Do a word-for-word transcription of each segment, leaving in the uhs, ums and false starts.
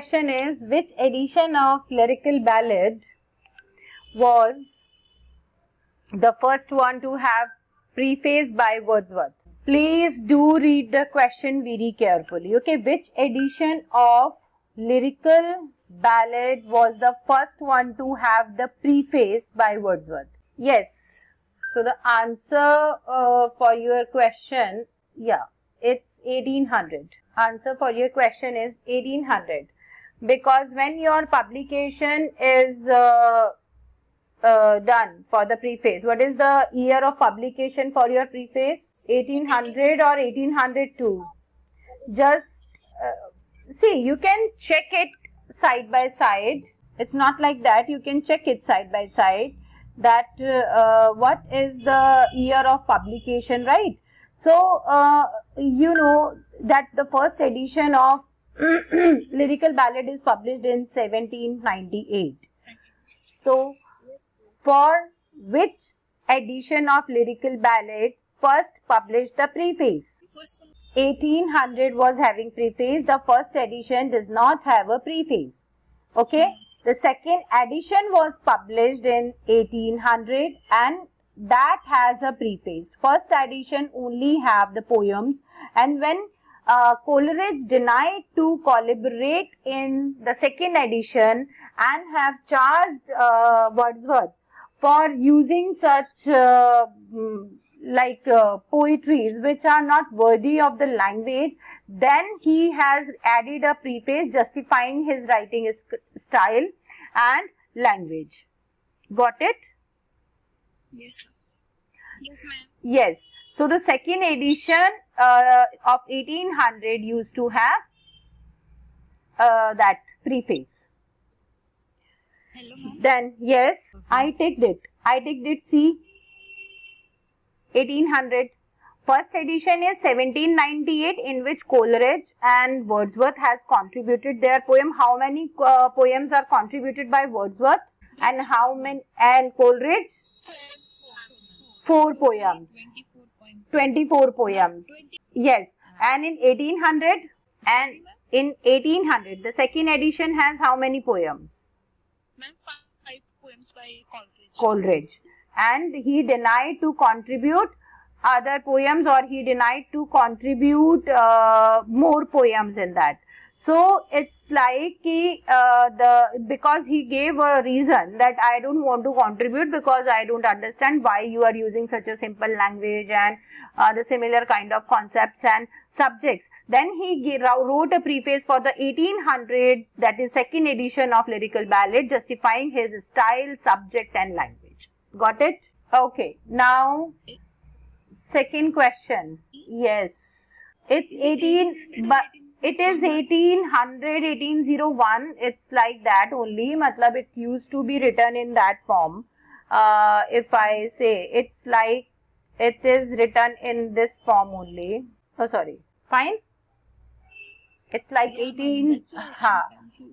question is, which edition of Lyrical Ballad was the first one to have preface by Wordsworth? Please do read the question very carefully. Okay, which edition of Lyrical Ballad was the first one to have the preface by Wordsworth? Yes. So the answer uh, for your question, yeah, it's eighteen hundred. Answer for your question is eighteen hundred, because when your publication is uh, uh, done for the preface, what is the year of publication for your preface? eighteen hundred or eighteen hundred two? Just uh, see, you can check it side by side. It's not like that. You can check it side by side that uh, what is the year of publication, right? So, uh, you know that the first edition of Lyrical Ballad is published in seventeen ninety-eight. So, for which edition of Lyrical Ballad first published the preface? eighteen hundred was having preface. The first edition does not have a preface. Okay. The second edition was published in eighteen hundred and that has a preface. First edition only have the poems, and when uh, Coleridge denied to collaborate in the second edition and have charged uh, Wordsworth for using such uh, like uh, poetries which are not worthy of the language, then he has added a preface justifying his writing style and language. Got it? Yes, yes, ma'am. Yes. So the second edition uh, of eighteen hundred used to have uh, that preface. Hello, ma'am. Then yes, okay. I ticked it. I ticked it. See, eighteen hundred. First edition is seventeen ninety-eight, in which Coleridge and Wordsworth has contributed their poem. How many uh, poems are contributed by Wordsworth, and how many and Coleridge? Four poems, twenty-four poems. Yes, and in eighteen hundred, and in eighteen hundred, the second edition has how many poems? Five poems by Coleridge. Coleridge, and he denied to contribute other poems, or he denied to contribute uh, more poems in that. So it's like he, uh, the because he gave a reason that I don't want to contribute because I don't understand why you are using such a simple language and uh, the similar kind of concepts and subjects. Then he gave, wrote a preface for the eighteen hundred, that is second edition of Lyrical Ballad, justifying his style, subject and language. Got it? Okay. Now, second question. Yes. It's eighteen, but it is eighteen hundred, eighteen oh one, it's like that only, matlab it used to be written in that form. Uh, if I say, it's like, it is written in this form only. Oh, sorry, fine. It's like eighteen, ha.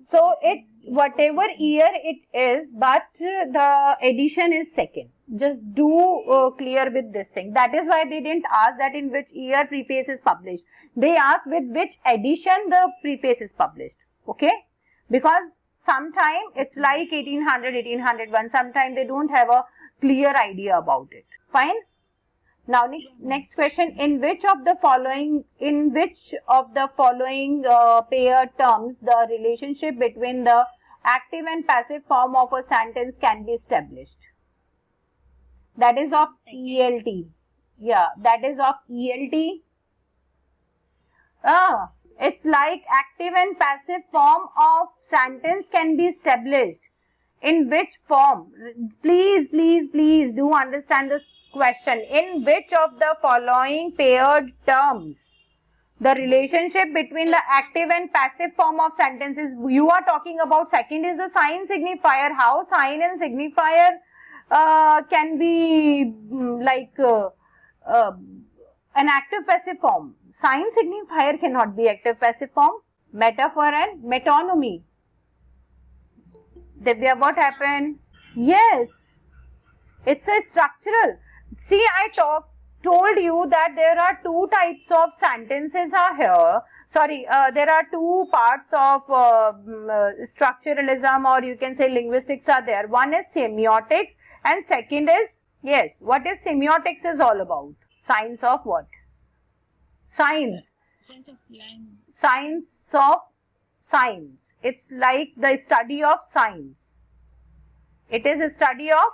So, it, whatever year it is, but the edition is second. Just do uh, clear with this thing. That is why they didn't ask that in which year preface is published. They asked with which edition the preface is published. Okay? Because sometime it's like eighteen hundred, eighteen hundred one. Sometime they don't have a clear idea about it. Fine? Now next, next question. In which of the following, in which of the following uh, paired terms the relationship between the active and passive form of a sentence can be established? That is of E L T. Yeah, that is of E L T. Ah, it's like active and passive form of sentence can be established. In which form? Please, please, please do understand this question. In which of the following paired terms the relationship between the active and passive form of sentences? You are talking about second is the sign signifier. How sign and signifier Uh, can be um, like uh, uh, an active passive form. Sign signifier cannot be active passive form. Metaphor and metonymy. Divya, what happened? Yes, it's a structural. See, I talk, told you that there are two types of sentences are here. sorry, uh, there are two parts of uh, uh, structuralism, or you can say linguistics are there. One is semiotics and second is, yes, what is semiotics is all about? Science of what? Science. Science of signs. It's like the study of signs. It is a study of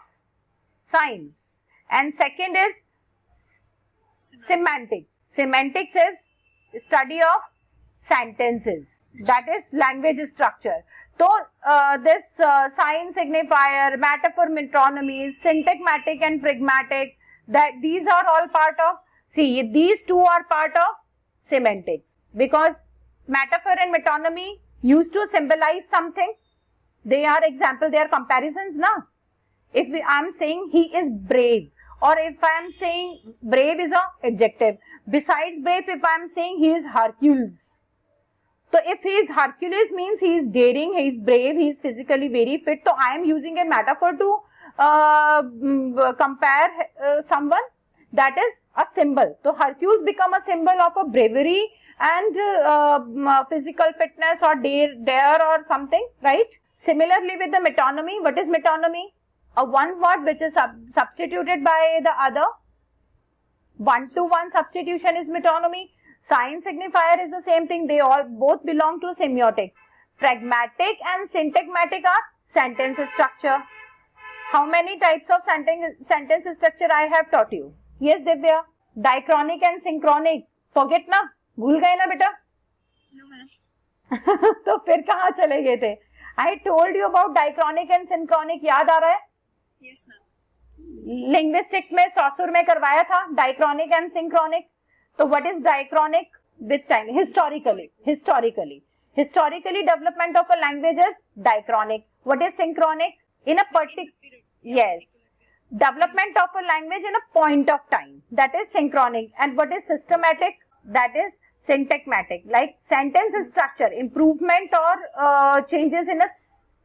signs. And second is semantics. Semantics is study of sentences. That is language structure. So uh, this uh, sign signifier, metaphor, metonymy, syntagmatic and pragmatic, that these are all part of, see, these two are part of semantics, because metaphor and metonymy used to symbolize something. They are example, they are comparisons now. If we, I am saying he is brave, or if I am saying brave is an adjective. Besides brave, if I am saying he is Hercules. So if he is Hercules means he is daring, he is brave, he is physically very fit. So I am using a metaphor to uh, compare uh, someone. That is a symbol. So Hercules become a symbol of a bravery and uh, uh, physical fitness or dare, dare or something, right? Similarly with the metonymy, what is metonymy? A one word which is sub substituted by the other. One to one substitution is metonymy. Sign signifier is the same thing. They all both belong to semiotics. Pragmatic and syntagmatic are sentence structure. How many types of sentence, sentence structure I have taught you? Yes, Divya. Diachronic and synchronic. Forget na? Bhul gaye na, beta? No, ma'am. तो फिर कहाँ चले गए थे? I told you about diachronic and synchronic. याद आ रहा है? Yes, ma'am. Linguistics में सॉसूर में करवाया था diachronic and synchronic. So what is diachronic? With time, historically, historically, historically development of a language is diachronic. What is synchronic? In a particular, yes, development of a language in a point of time. That is synchronic. And what is systematic? That is syntagmatic, like sentence structure, improvement or uh, changes in a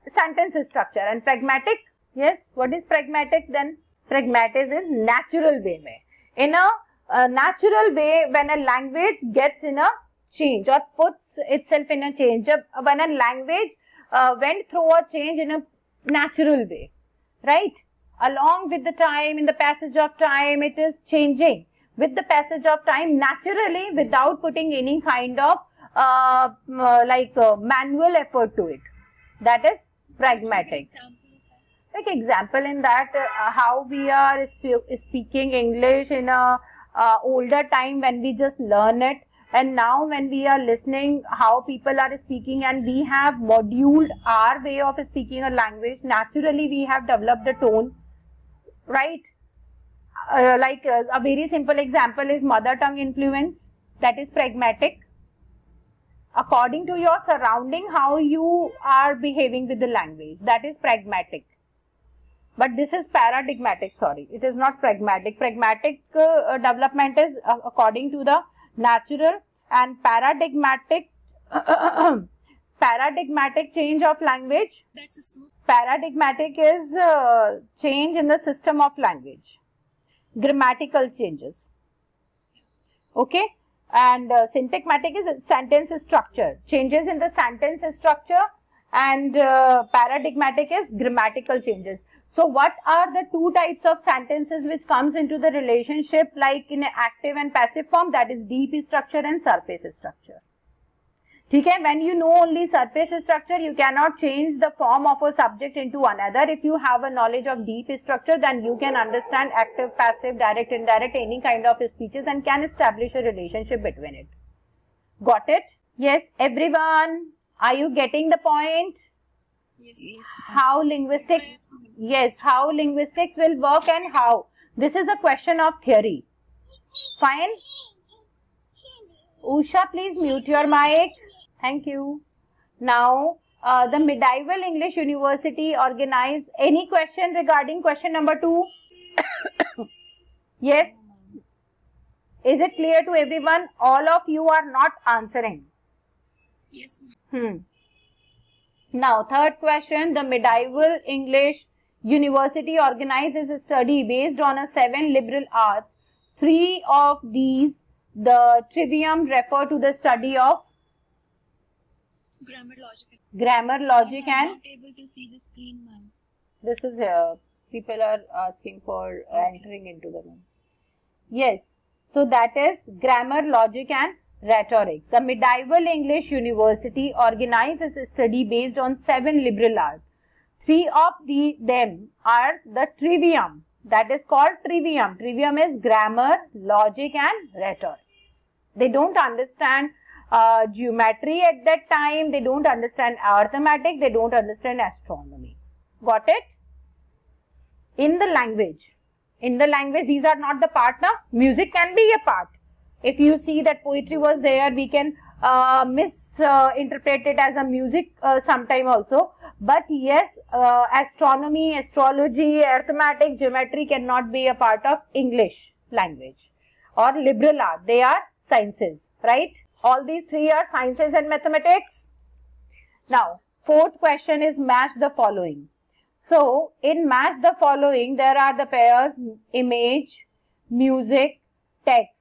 sentence structure. And pragmatic, yes, what is pragmatic then? Pragmatic is in natural way. In a uh, natural way, when a language gets in a change or puts itself in a change, when a language uh, went through a change in a natural way, right? Along with the time, in the passage of time, it is changing. With the passage of time, naturally, without putting any kind of uh, uh, like uh, manual effort to it. That is pragmatic. Like example in that, uh, how we are sp speaking English in a uh, older time when we just learn it, and now when we are listening how people are speaking, and we have moduled our way of speaking a language. Naturally, we have developed a tone, right? Uh, like uh, a very simple example is mother tongue influence. That is pragmatic. According to your surrounding, how you are behaving with the language. That is pragmatic. But this is paradigmatic, sorry. It is not pragmatic. Pragmatic uh, uh, development is uh, according to the natural, and paradigmatic paradigmatic change of language. That's a smooth. Paradigmatic is uh, change in the system of language. Grammatical changes, okay, and uh, syntagmatic is sentence structure, changes in the sentence structure, and uh, paradigmatic is grammatical changes. So what are the two types of sentences which comes into the relationship, like in an active and passive form? That is deep structure and surface structure. Okay, when you know only surface structure, you cannot change the form of a subject into another. If you have a knowledge of deep structure, then you can understand active, passive, direct, indirect, any kind of speeches, and can establish a relationship between it. Got it? Yes, everyone. Are you getting the point? Yes. How linguistics, yes, how linguistics will work and how. This is a question of theory. Fine. Usha, please mute your mic. Thank you. Now, uh, the Medieval English University organized any question regarding question number two? Yes. Is it clear to everyone? All of you are not answering. Yes. Hmm. Now, third question. The Medieval English University organized a study based on a seven liberal arts. Three of these, the trivium, refer to the study of Grammar, logic. Grammar, logic, and. I'm not able to see the screen, ma'am. This is here. People are asking for entering into the room. Yes. So that is grammar, logic, and rhetoric. The medieval English university organized its study based on seven liberal arts. Three of the them are the trivium. That is called trivium. Trivium is grammar, logic, and rhetoric. They don't understand uh, geometry at that time. They don't understand arithmetic. They don't understand astronomy. Got it? In the language. In the language, these are not the part now. Music can be a part. If you see that poetry was there, we can uh, misinterpret uh, it as a music uh, sometime also. But yes, uh, astronomy, astrology, arithmetic, geometry cannot be a part of English language or liberal art. They are sciences, right? All these three are sciences and mathematics. Now, fourth question is match the following. So, in match the following, there are the pairs image, music, text.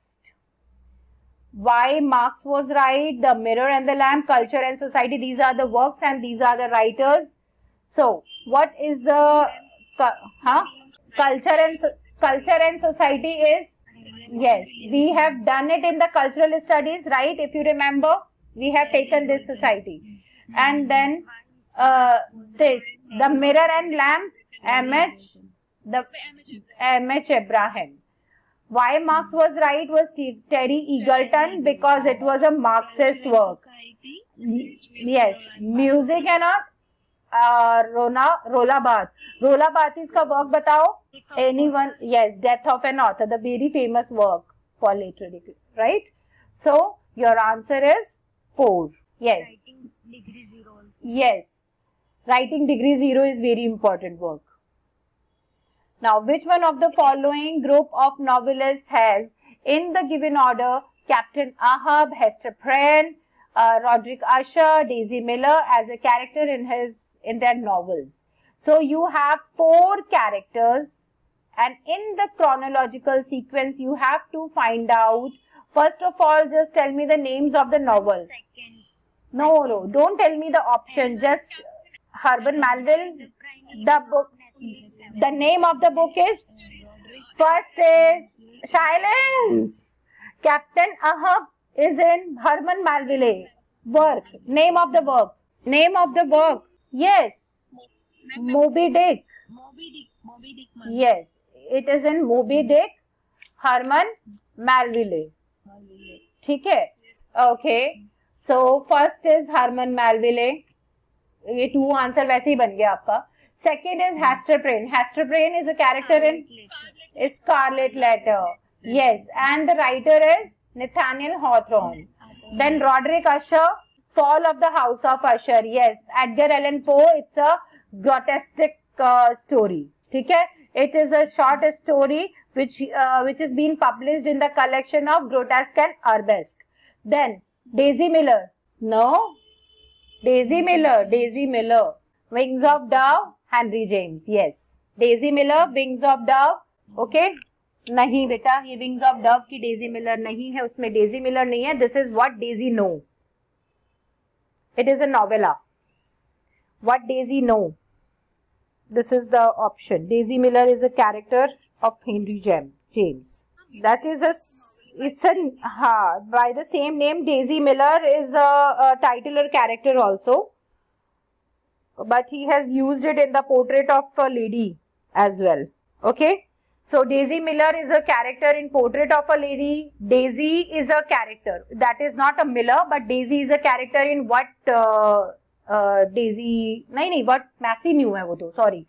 Why Marx was right, The Mirror and the Lamp, Culture and Society. These are the works and these are the writers. So, what is the huh? culture and so, culture and society is? Yes, we have done it in the cultural studies, right? If you remember, we have taken this society, and then uh, this The Mirror and Lamp, M H the M H Abraham. Why Marx was right was Terry Eagleton, because it was a Marxist work. Yes, music and art. Uh, Rona Rola Barth. Rola Barth is ka work batao. Anyone? Yes, Death of an Author, the very famous work for literary, right? So your answer is four. Yes. Writing Degree Zero. Yes, Writing Degree Zero is very important work. Now, which one of the following group of novelists has, in the given order, Captain Ahab, Hester Prynne, uh, Roderick Usher, Daisy Miller as a character in his in their novels? So, you have four characters, and in the chronological sequence, you have to find out. First of all, just tell me the names of the novel. No, no, don't tell me the option. Just Herman Melville, the book. The name of the book is, first is, silence, Captain Ahab is in Herman Melville, work, name of the work, name of the work, yes, Moby Dick, yes, it is in Moby Dick, Herman Melville, okay, so first is Herman Melville, ये two answer वैसे ही बन गया आपका. Second is Hester Prynne. Hester Prynne is a character in Scarlet Letter. Yes, and the writer is Nathaniel Hawthorne. Then Roderick Usher, Fall of the House of Usher. Yes, Edgar Allan Poe, it's a grotesque uh, story. Okay? It is a short story which, uh, which is being published in the collection of Grotesque and Arabesque. Then Daisy Miller. No? Daisy Miller. Daisy Miller. Wings of Dove. Henry James, yes. Daisy Miller, Wings of Dove, okay? नहीं बेटा, ये Wings of Dove की Daisy Miller नहीं है, उसमें Daisy Miller नहीं है. This is What Daisy Know. It is a novella. What Daisy Know. This is the option. Daisy Miller is a character of Henry James. That is a, it's a, ha, by the same name, Daisy Miller is a, a titular character also. But he has used it in the Portrait of a Lady as well. Okay. So, Daisy Miller is a character in Portrait of a Lady. Daisy is a character. That is not a Miller, but Daisy is a character in what uh, uh, Daisy... No, no, what Massey knew. Hai wo to, sorry.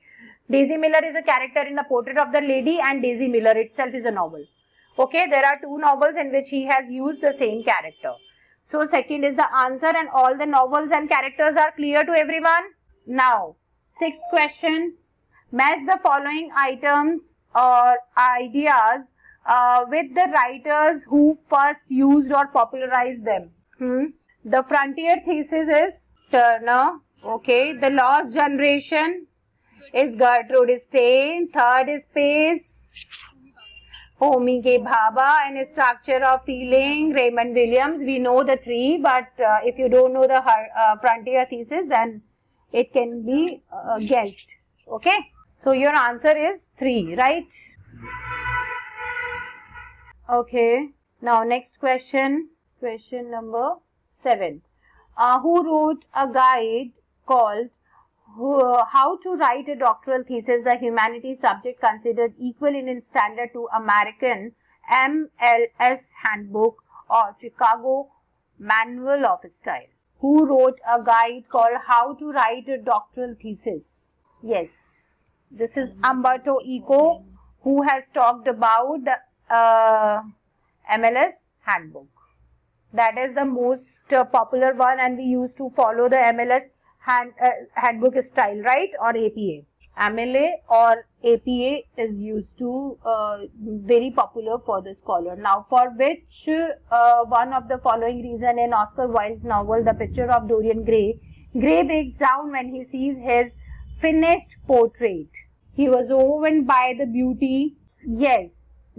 Daisy Miller is a character in the Portrait of the Lady, and Daisy Miller itself is a novel. Okay. There are two novels in which he has used the same character. So, second is the answer, and all the novels and characters are clear to everyone. Now, sixth question, match the following items or ideas uh, with the writers who first used or popularized them. Hmm? The frontier thesis is Turner, okay. The lost generation is Gertrude Stein. Third is Pace. Homi ke Bhaba and Structure of Feeling, Raymond Williams. We know the three, but uh, if you don't know the uh, frontier thesis, then it can be uh, guessed. Okay. So your answer is three, right? Okay. Now next question. Question number seven. Uh, who wrote a guide called How to Write a Doctoral Thesis, the Humanities Subject Considered Equal in its Standard to American M L S Handbook or Chicago Manual of Style? Who wrote a guide called How to Write a Doctoral Thesis? Yes, this is Umberto Eco, who has talked about the uh, M L S Handbook. That is the most uh, popular one, and we used to follow the M L S Hand, uh, handbook style, right? Or A P A. M L A or A P A is used to uh, very popular for the scholar. Now, for which uh, one of the following reason in Oscar Wilde's novel The Picture of Dorian Gray, Gray breaks down when he sees his finished portrait. He was overwhelmed by the beauty, yes,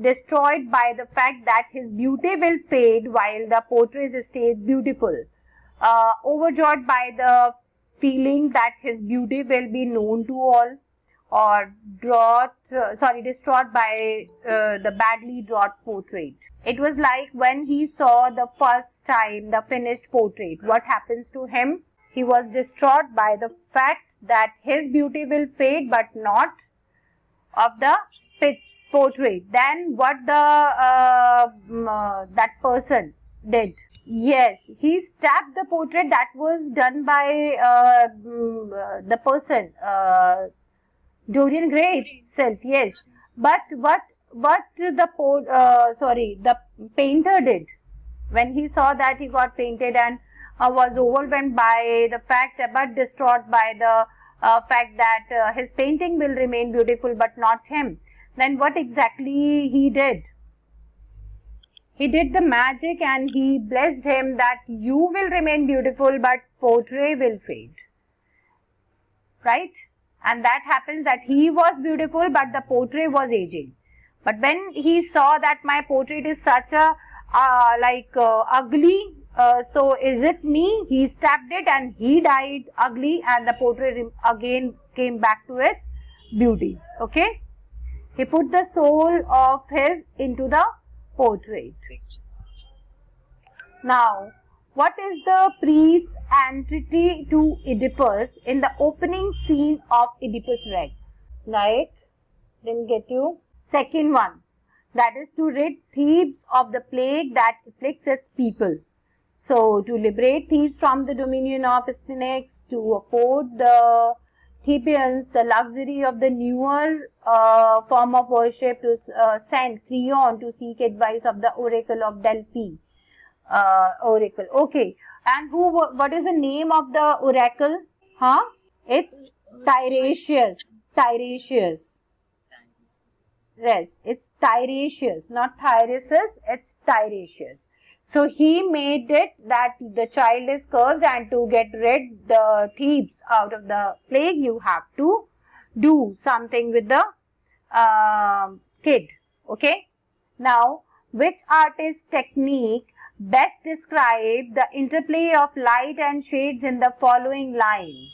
destroyed by the fact that his beauty will fade while the portrait stays beautiful. Uh, overjoyed by the feeling that his beauty will be known to all, or drought, uh, sorry, distraught by uh, the badly drawn portrait. It was like when he saw the first time the finished portrait. What happens to him? He was distraught by the fact that his beauty will fade, but not of the portrait. Then what the uh, uh, that person did? Yes, he stabbed the portrait that was done by uh, the person, uh, Dorian Gray itself, yes. But what what the po uh, sorry the painter did when he saw that he got painted and uh, was overwhelmed by the fact that, but distraught by the uh, fact that uh, his painting will remain beautiful but not him. Then what exactly he did? He did the magic and he blessed him that you will remain beautiful but portrait will fade. Right? And that happens that he was beautiful but the portrait was aging. But when he saw that my portrait is such a uh, like uh, ugly, uh, so is it me? He stabbed it and he died ugly and the portrait again came back to its beauty. Okay? He put the soul of his into the portrait. Now, what is the priest's antipathy to Oedipus in the opening scene of Oedipus Rex? Right? Didn't get you? Second one, that is to rid Thebes of the plague that afflicts its people. So, to liberate Thebes from the dominion of Sphinx, to afford the Thebians the luxury of the newer uh, form of worship, to uh, send Creon to seek advice of the oracle of Delphi. Uh, oracle. Okay. And who? What is the name of the oracle? Huh? It's Tiresias. Tiresias. Yes. It's Tiresias. Not Tiresias. It's Tiresias. So, he made it that the child is cursed, and to get rid the Thebes out of the plague, you have to do something with the uh, kid. Okay. Now, which artist's technique best describes the interplay of light and shades in the following lines?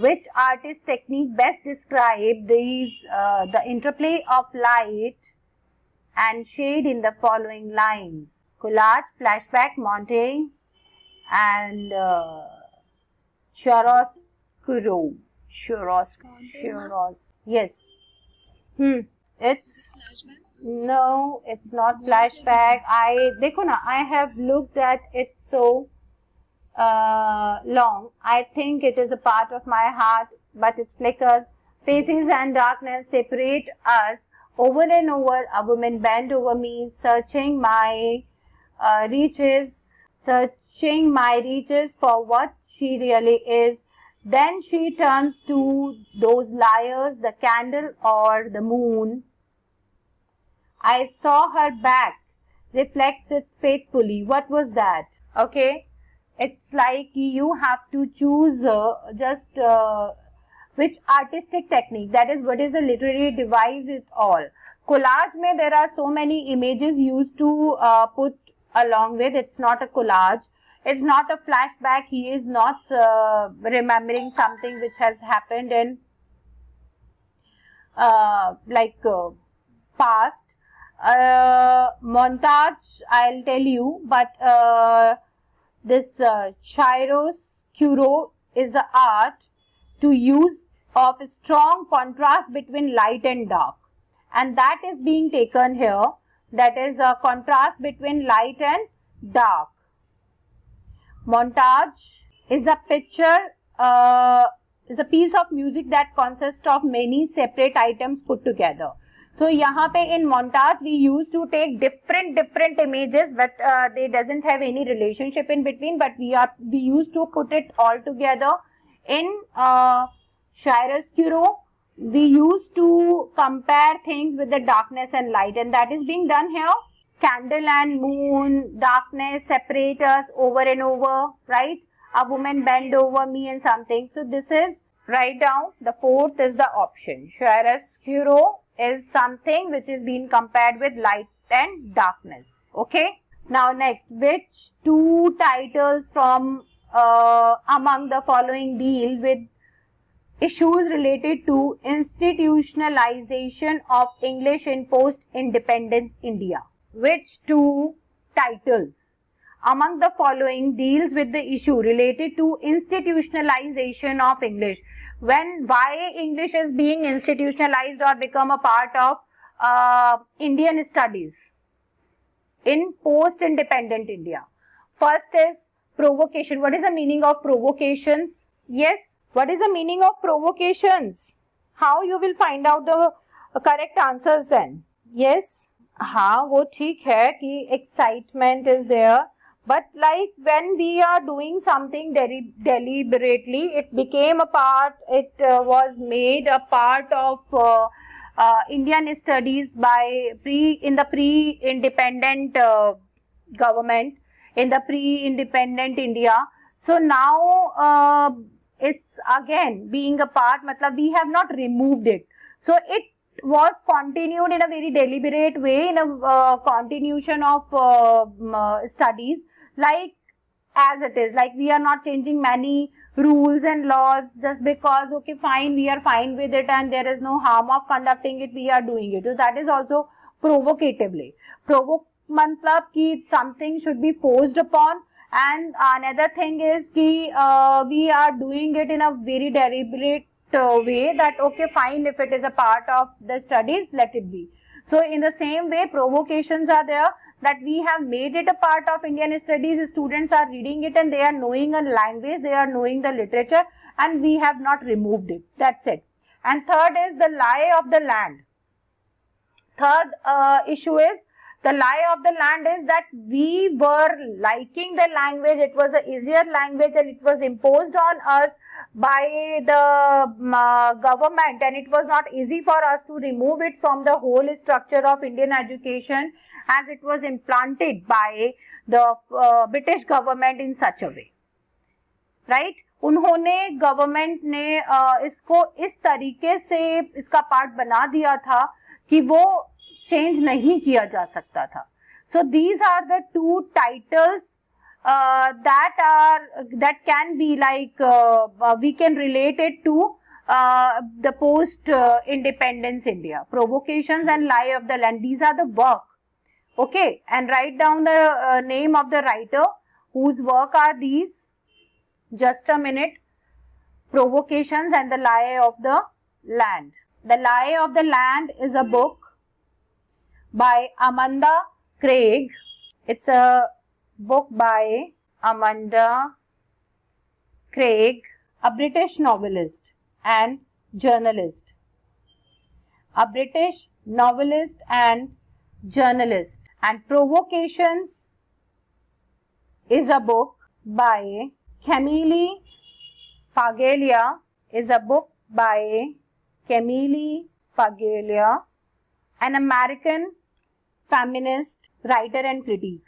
Which artist's technique best describes these uh, the interplay of light and shade in the following lines? Collage, flashback, montage, and uh, Chiaroscuro. Chiaroscuro. Yes. Hmm. It's flashback? No, it's not flashback. I dekho na, I have looked at it so uh, long. I think it is a part of my heart, but it flickers. Faces and darkness separate us. Over and over, a woman bent over me, searching my Uh, reaches, searching my reaches for what she really is. Then she turns to those liars, the candle or the moon. I saw her back, reflects it faithfully. What was that? Okay, it's like you have to choose uh, just uh, which artistic technique, that is, what is the literary device it all. Collage mein there are so many images used to uh, put along with. It's not a collage. It's not a flashback. He is not uh, remembering something which has happened in uh, like uh, past. Uh, montage, I'll tell you, but uh, this uh, chiaroscuro is the art to use of strong contrast between light and dark, and that is being taken here. That is a contrast between light and dark. Montage is a picture, uh, is a piece of music that consists of many separate items put together. So, यहाँ पे in montage we used to take different different images, but uh, they doesn't have any relationship in between. But we are we used to put it all together. In uh, chiaroscuro, we used to compare things with the darkness and light, and that is being done here. Candle and moon, darkness separate us over and over, right? A woman bend over me and something. So this is right down. The fourth is the option. Chiaroscuro is something which is being compared with light and darkness. Okay. Now next, which two titles from uh, among the following deal with issues related to institutionalization of English in post-independence India? Which two titles among the following deals with the issue related to institutionalization of English? When, why English is being institutionalized or become a part of uh, Indian studies in post-independent India? First is provocation. What is the meaning of provocations? Yes. What is the meaning of provocations? How you will find out the correct answers then? Yes. हाँ वो ठीक है कि excitement is there. But like when we are doing something deliberately, it became a part, it uh, was made a part of uh, uh, Indian studies by pre, in the pre-independent uh, government, in the pre-independent India. So now uh, it's again being a part, matlab we have not removed it. So it was continued in a very deliberate way, in a uh, continuation of uh, uh, studies. Like as it is, like we are not changing many rules and laws just because, okay, fine, we are fine with it and there is no harm of conducting it, we are doing it. So that is also provocatively. Provoke matlab ki something should be forced upon, and another thing is ki uh, we are doing it in a very deliberate uh, way that, okay, fine, if it is a part of the studies, let it be. So in the same way, provocations are there, that we have made it a part of Indian studies. Students are reading it and they are knowing a language, they are knowing the literature, and we have not removed it. That's it. And third is the lie of the land. Third uh, issue is the lie of the land is that we were liking the language, it was an easier language and it was imposed on us by the uh, government, and it was not easy for us to remove it from the whole structure of Indian education as it was implanted by the uh, British government in such a way, right? उन्होंने government ने uh, इसको इस तरीके से इसका part बना दिया था कि वो change नहीं किया जा सकता था. So these are the two titles uh, that are that can be like uh, we can relate it to uh, the post uh, independence India. Provocations and lie of the land. These are the work. Okay, and write down the uh, name of the writer whose work are these. Just a minute. Provocations and the Lie of the Land. The Lie of the Land is a book by Amanda Craig. It's a book by Amanda Craig, a British novelist and journalist. A British novelist and journalist. And Provocations is a book by Camille Paglia, is a book by Camille Paglia, an American feminist writer and critique.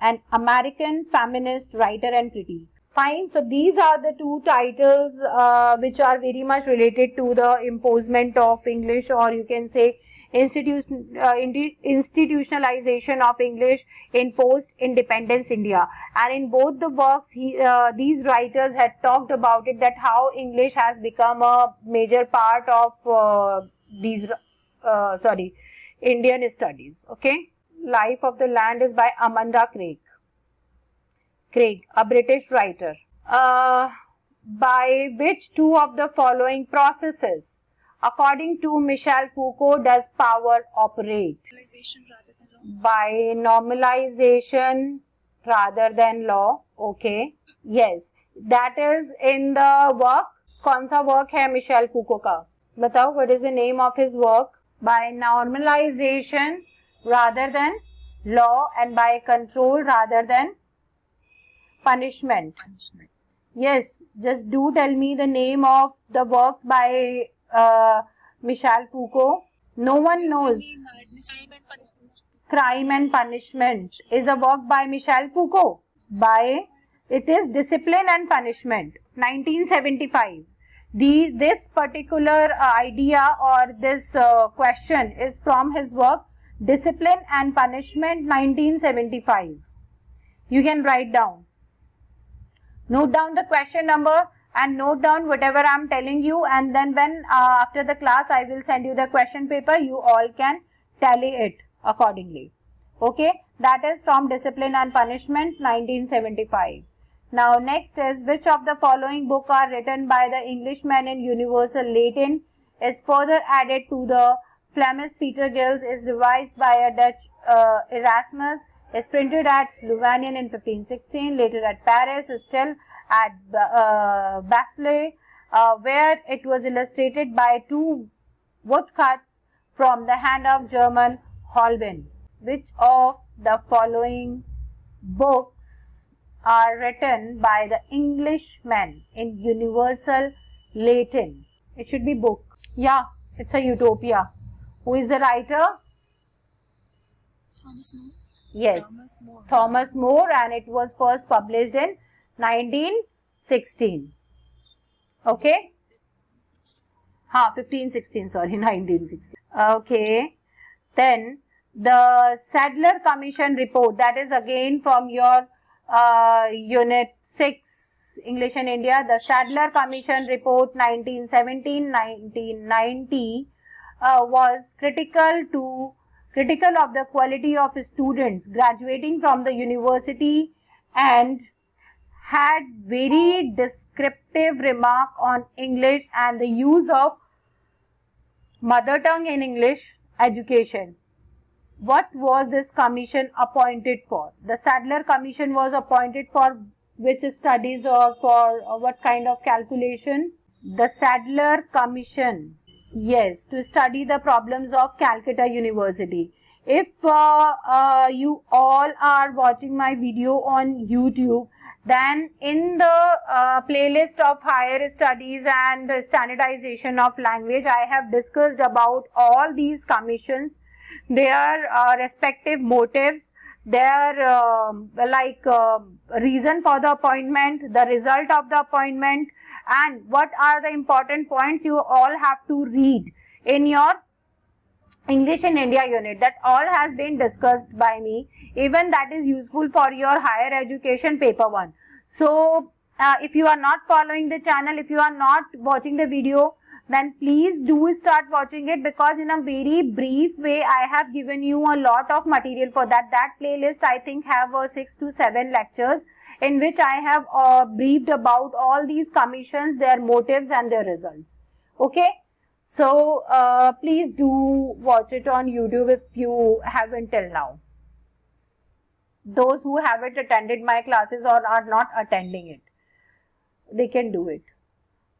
An American feminist writer and critique. Fine, so these are the two titles uh, which are very much related to the imposement of English, or you can say institu uh, institutionalization of English in post-independence India. And in both the works, he, uh, these writers had talked about it, that how English has become a major part of uh, these, uh, sorry, Indian studies. Okay. Life of the Land is by Amanda Craig, Craig, a British writer. Uh, by which two of the following processes, according to Michel Foucault, does power operate? Normalization rather than law. By normalization rather than law. Okay. Yes. That is in the work. Kaun sa work hai Michel Foucault ka? Batao, what is the name of his work? By normalization rather than law, and by control rather than punishment. punishment. Yes, just do tell me the name of the works by uh, Michel Foucault. No one knows. Crime and Punishment is a work by Michel Foucault. By, it is Discipline and Punishment, nineteen seventy-five. The, this particular idea or this uh, question is from his work, Discipline and Punishment, nineteen seventy-five. You can write down. Note down the question number and note down whatever I am telling you, and then when uh, after the class I will send you the question paper, you all can tally it accordingly. Okay, that is from Discipline and Punishment, nineteen seventy-five. Now next is, which of the following books are written by the Englishman in Universal Latin is further added to the Flemish Peter Gills, is revised by a Dutch uh, Erasmus, is printed at Louvain in fifteen sixteen, later at Paris, still at uh, Basle, uh, where it was illustrated by two woodcuts from the hand of German Holbein. Which of the following books are written by the Englishman in Universal Latin? It should be book. Yeah, it's a utopia. Who is the writer? Thomas More. Yes, Thomas More. Thomas More, and it was first published in nineteen sixteen. Okay? Ha, fifteen sixteen, sorry, nineteen sixteen. Okay. Then, the Sadler Commission report, that is again from your uh, Unit six, English in India. The Sadler Commission report nineteen seventeen to nineteen ninety uh, was critical to critical of the quality of students graduating from the university, and had very descriptive remark on English and the use of mother tongue in English education. What was this commission appointed for? The Sadler Commission was appointed for which studies or for what kind of calculation? The Sadler Commission. Yes, to study the problems of Calcutta University. If uh, uh, you all are watching my video on YouTube, then in the uh, playlist of higher studies and standardization of language, I have discussed about all these commissions, their uh, respective motives, their uh, like uh, reason for the appointment, the result of the appointment, and what are the important points you all have to read in your English in India unit. That all has been discussed by me. Even that is useful for your higher education paper one. So, uh, if you are not following the channel, if you are not watching the video, then please do start watching it, because in a very brief way, I have given you a lot of material for that. That playlist I think have uh, six to seven lectures, in which I have uh, briefed about all these commissions, their motives and their results. Okay. So, uh, please do watch it on YouTube if you haven't till now. Those who haven't attended my classes or are not attending it, they can do it.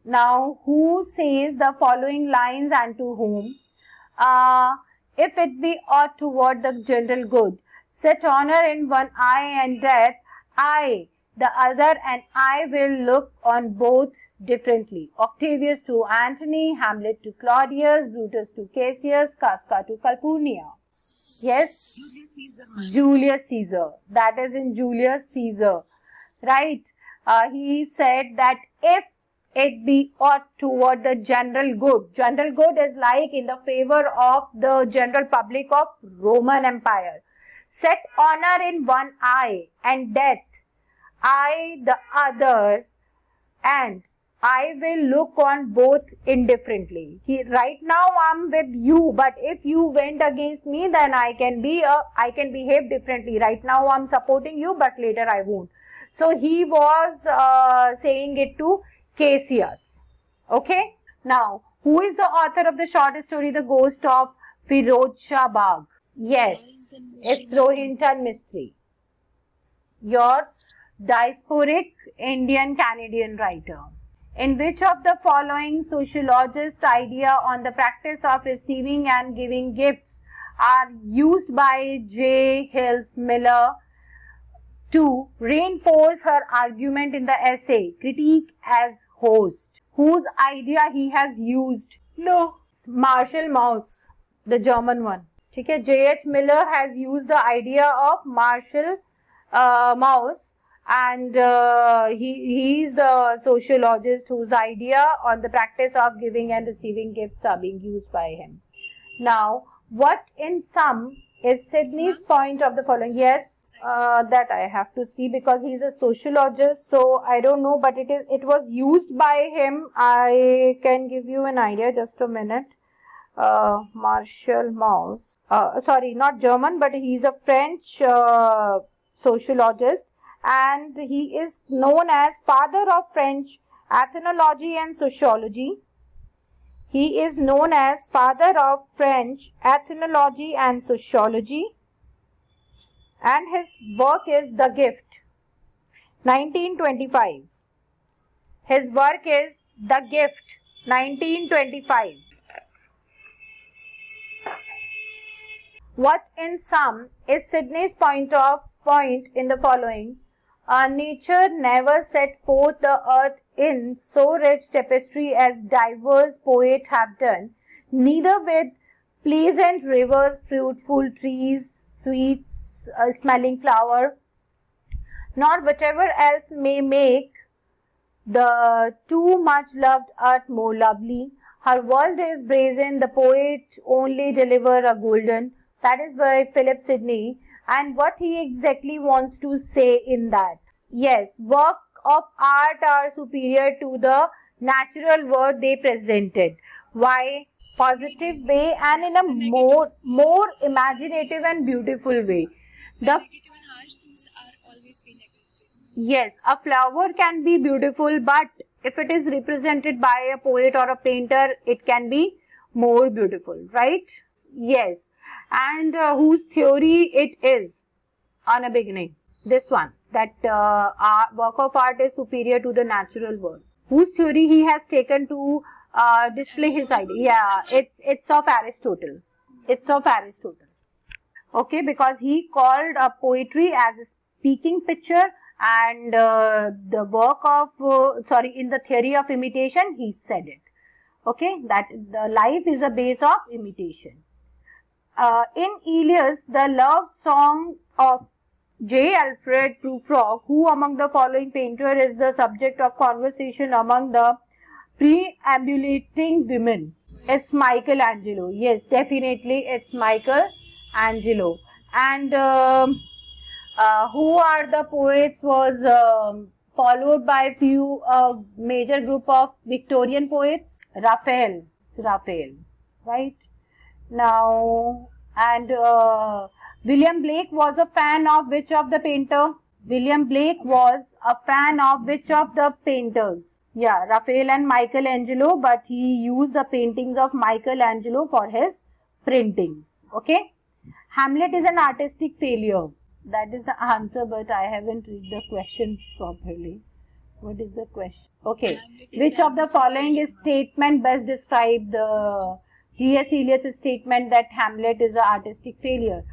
Now, who says the following lines and to whom? Uh, if it be ought toward the general good, set honor in one eye and death, I, the other, and I will look on both differently. Octavius to Antony, Hamlet to Claudius, Brutus to Cassius, Casca to Calpurnia. Yes, Julius Caesar. Julius Caesar. That is in Julius Caesar, right? Uh, he said that if it be ought toward the general good. General good is like in the favor of the general public of Roman Empire. Set honor in one eye and death, I the other, and I will look on both indifferently. He, right now I'm with you, but if you went against me, then I can be a, I can behave differently. Right now I'm supporting you, but later I won't. So he was uh, saying it to Cassius. Okay. Now, who is the author of the short story The Ghost of Firoz Shah Bagh? Yes, it's Rohinton Mistry. Your diasporic Indian-Canadian writer. In which of the following sociologist idea on the practice of receiving and giving gifts are used by J. Hills Miller to reinforce her argument in the essay Critique as Host, whose idea he has used? No, Marcel Mauss, the German one. Okay, J H. Miller has used the idea of Marcel uh, Mauss, and uh, he, he is the sociologist whose idea on the practice of giving and receiving gifts are being used by him. Now, what in sum is Sidney's point of the following? Yes, uh, that I have to see because he is a sociologist, so I don't know, but it is it was used by him. I can give you an idea, just a minute. Uh, Marcel Mauss, uh, sorry, not German, but he is a French uh, sociologist. And he is known as father of French ethnology and sociology. He is known as father of French ethnology and sociology. And his work is The Gift, nineteen twenty-five. His work is The Gift, nineteen twenty-five. What in sum is Sidney's point of point in the following? Uh, nature never set forth the earth in so rich tapestry as diverse poets have done, neither with pleasant rivers, fruitful trees, sweets, uh, smelling flower, nor whatever else may make the too much loved earth more lovely. Her world is brazen, the poet only deliver a golden. That is by Philip Sidney. And what he exactly wants to say in that? Yes, work of art are superior to the natural world they presented. Why? Positive way and in a more more imaginative and beautiful way. The negative and harsh things are always negative. Yes, a flower can be beautiful, but if it is represented by a poet or a painter, it can be more beautiful, right? Yes. And uh, whose theory it is on a beginning, this one, that uh, art, work of art is superior to the natural world, whose theory he has taken to uh, display his idea. Yeah, it's, it's of Aristotle. It's of Aristotle. Okay, because he called uh, poetry as a speaking picture, and uh, the work of, uh, sorry, in the theory of imitation, he said it. Okay, that the life is a base of imitation. Uh, in Elias, the love song of J. Alfred Prufrock, who among the following painter is the subject of conversation among the preambulating women? It's Michelangelo. Yes, definitely it's Michelangelo. And um, uh, who are the poets was um, followed by few uh, major group of Victorian poets? Raphael. It's Raphael, right? Now, and uh, William Blake was a fan of which of the painter? William Blake was a fan of which of the painters? Yeah, Raphael and Michelangelo, but he used the paintings of Michelangelo for his printings. Okay. Hamlet is an artistic failure. That is the answer, but I haven't read the question properly. What is the question? Okay. Which of the following is statement best describes the G S. Eliot's statement that Hamlet is an artistic failure?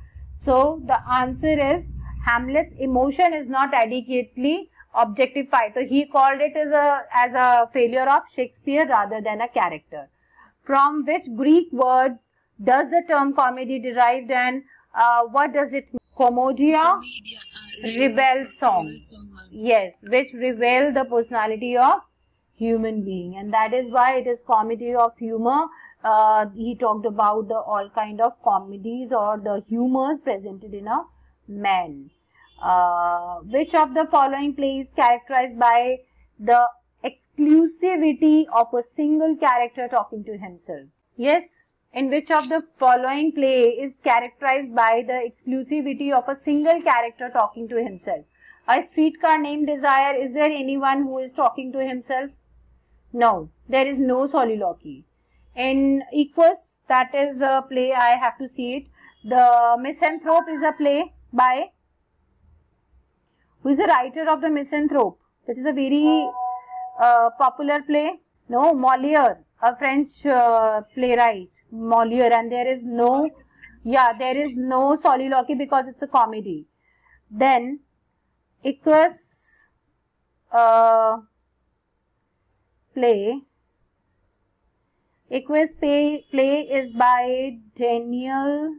So, the answer is Hamlet's emotion is not adequately objectified. So, he called it as a, as a failure of Shakespeare rather than a character. From which Greek word does the term comedy derived, and uh, what does it mean? Commodia, revel song. Yes, which reveal the personality of human being, and that is why it is comedy of humor. Uh, he talked about the all kind of comedies or the humors presented in a man. Uh, which of the following play is characterized by the exclusivity of a single character talking to himself? Yes, in which of the following play is characterized by the exclusivity of a single character talking to himself? A Streetcar Named Desire, is there anyone who is talking to himself? No, there is no soliloquy. In Equus, that is a play, I have to see it. The Misanthrope is a play by, who is the writer of the Misanthrope? It is a very uh, popular play. No, Moliere, a French uh, playwright, Moliere, and there is no, yeah, there is no soliloquy because it's a comedy. Then Equus uh, play. Equus play, play is by Daniel,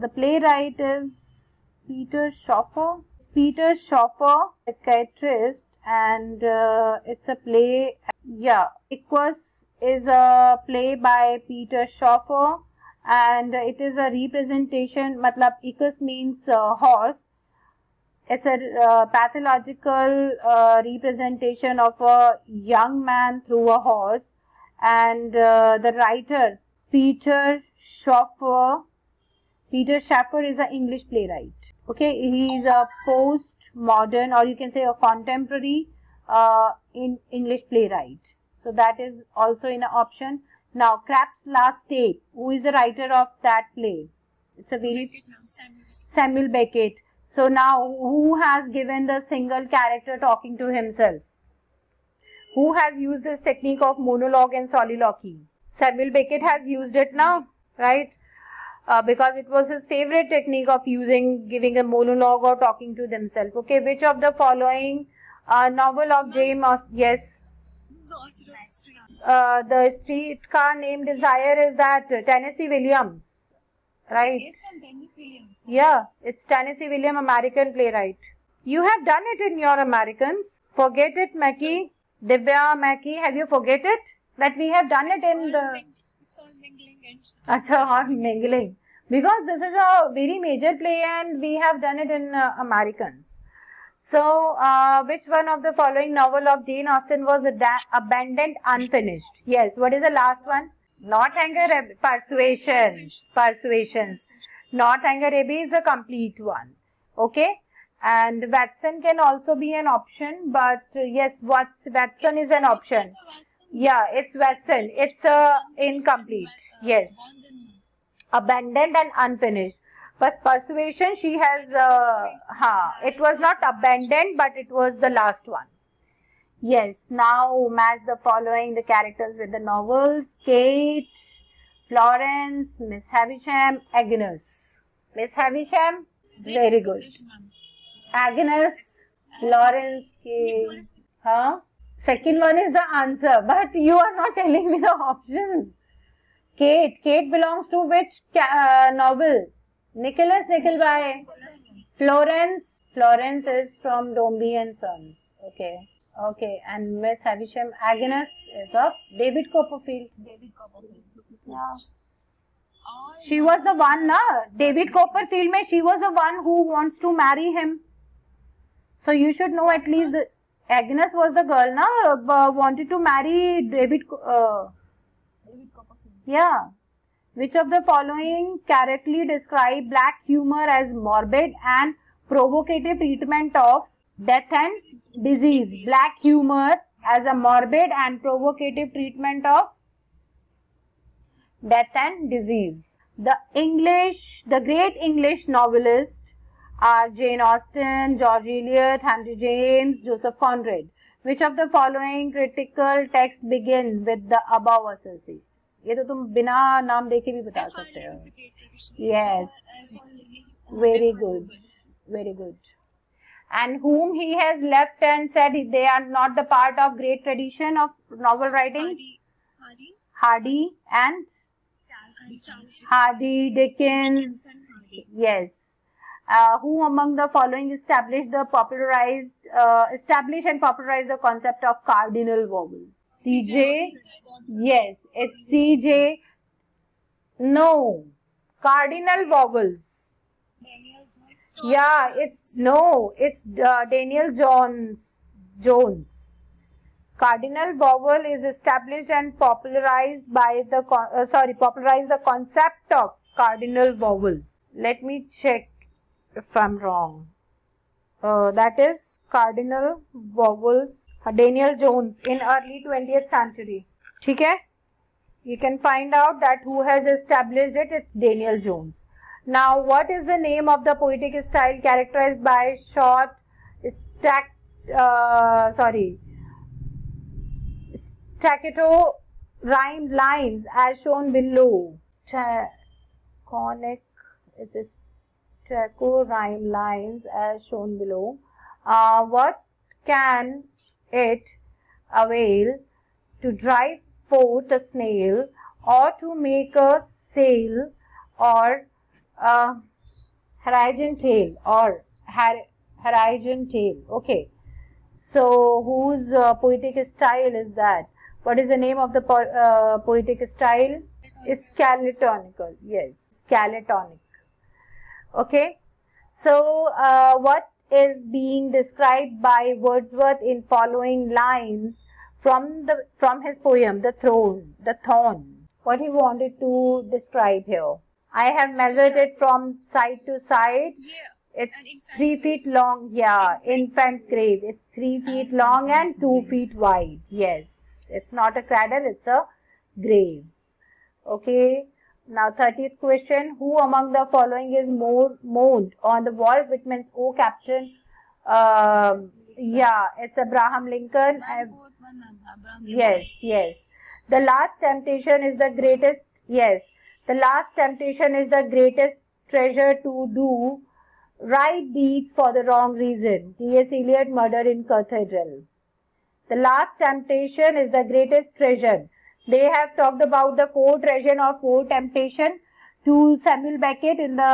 the playwright is Peter Shaffer. Peter Shaffer, psychiatrist, and uh, it's a play, yeah, Equus is a play by Peter Shaffer, and it is a representation, matlab, Equus means uh, horse. It's a uh, pathological uh, representation of a young man through a horse. And uh, the writer, Peter Shaffer, Peter Shaffer is an English playwright. Okay, he is a post-modern, or you can say a contemporary uh, in English playwright. So that is also an option. Now, Krapp's Last Day, who is the writer of that play? It's a very Samuel. Samuel Beckett. So now, who has given the single character talking to himself? Who has used this technique of monologue and soliloquy? Samuel Beckett has used it now, right? Uh, because it was his favorite technique of using, giving a monologue or talking to themselves. Okay, which of the following uh, novel of James, yes? Uh, the Streetcar Named Desire is that Tennessee Williams, right? Yeah, it's Tennessee Williams, American playwright. You have done it in your Americans. Forget it, Mackie. Divya, Mackie, have you forget it? That we have done it's it in the... Mingling. It's all mingling. Achha, mingling. Because this is a very major play and we have done it in uh, Americans. So, uh, which one of the following novel of Jane Austen was abandoned, unfinished? Yes, what is the last one? Not Hanger Abbey. Persuasion. Persuasion. Not Hanger Abbey is a complete one. Okay? And Watson can also be an option, but uh, yes, what's Watson is an option. Yeah, it's Watson. It's uh, incomplete. Yes, abandoned and unfinished. But Persuasion, she has. Uh, ha, it was not abandoned, but it was the last one. Yes. Now match the following the characters with the novels: Kate, Florence, Miss Havisham, Agnes. Miss Havisham, very good. Agnes, Lawrence, Kate. Huh? Second one is the answer, but you are not telling me the options. Kate. Kate belongs to which uh, novel? Nicholas Nickleby. Florence. Florence is from Dombey and Sons. Okay. Okay. And Miss Havisham. Agnes is of David Copperfield. David Copperfield. Yeah. She was the one, na? David Copperfield, mein, she was the one who wants to marry him. So you should know at least the, Agnes was the girl, na, uh, wanted to marry David. Uh, David Copperfield. Yeah. Which of the following correctly describe black humor as morbid and provocative treatment of death and disease? disease. Black humor as a morbid and provocative treatment of death and disease. The English, the great English novelist. Are Jane Austen, George Eliot, Henry James, Joseph Conrad. Which of the following critical texts begin with the above assertion? ये तो तुम बिना नाम देखे भी बता सकते हो. Yes, very good, very good. And whom he has left and said they are not the part of great tradition of novel writing? Hardy, Hardy and Hardy, Dickens. Yes. Uh, who among the following established the popularized, uh, established and popularized the concept of cardinal vowels? C J? Yes, it's C J. No. Cardinal vowels. Yeah, it's no, it's uh, Daniel Jones. Jones. Cardinal vowel is established and popularized by the uh, sorry, popularized the concept of cardinal vowel. Let me check if I'm wrong. Uh, that is cardinal vowels. Daniel Jones in early twentieth century. Okay? You can find out that who has established it. It's Daniel Jones. Now, what is the name of the poetic style characterized by short, stacked, uh, sorry, staccato rhymed lines as shown below? Conic, it is staccato rhyme lines as shown below. Uh, what can it avail to drive forth a snail, or to make a sail, or Uh, Horizon tail or har horizon tail. Okay. So, whose uh, poetic style is that? What is the name of the po uh, poetic style? Scaletonical. Yes, scaletonic. Okay. So, uh, what is being described by Wordsworth in following lines from the from his poem, The Throne, The Thorn? What he wanted to describe here? I have measured it from side to side. Yeah, it's three feet long. Yeah, infant's grave. It's three feet long and two feet wide. Yes, it's not a cradle, it's a grave. Okay, now thirtieth question. Who among the following is more mourned on the wall? Which means, oh Captain, um, yeah, it's Abraham Lincoln. Yes, yes. The last temptation is the greatest, yes. The last temptation is the greatest treasure to do right deeds for the wrong reason. T S Eliot, Murder in Cathedral. The last temptation is the greatest treasure. They have talked about the four treasure or four temptation to Samuel Beckett in the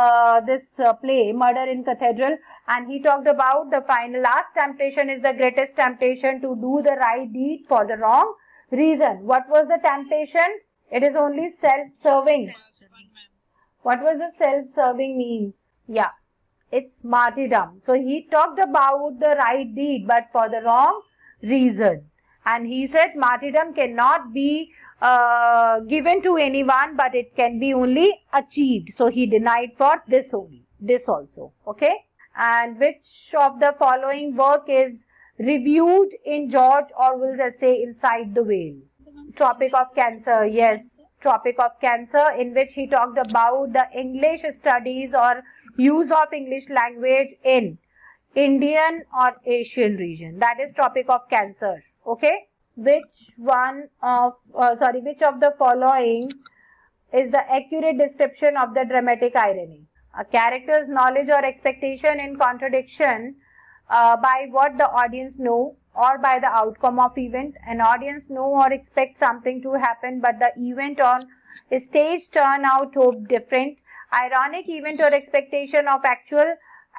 uh, this uh, play, Murder in Cathedral. And he talked about the final last temptation is the greatest temptation to do the right deed for the wrong reason. What was the temptation? It is only self-serving. What was the self-serving means? Yeah, it's martyrdom. So he talked about the right deed but for the wrong reason. And he said martyrdom cannot be uh, given to anyone, but it can be only achieved. So he denied for this only, this also. Okay. And which of the following work is reviewed in George Orwell's essay Inside the Veil? Tropic of Cancer, yes, Tropic of Cancer, in which he talked about the English studies or use of English language in Indian or Asian region. That is Tropic of Cancer. Okay, which one of uh, sorry, which of the following is the accurate description of the dramatic irony? A character's knowledge or expectation in contradiction uh, by what the audience know, or by the outcome of event. An audience know or expect something to happen, but the event on stage turn out to be different. Ironic event or expectation of actual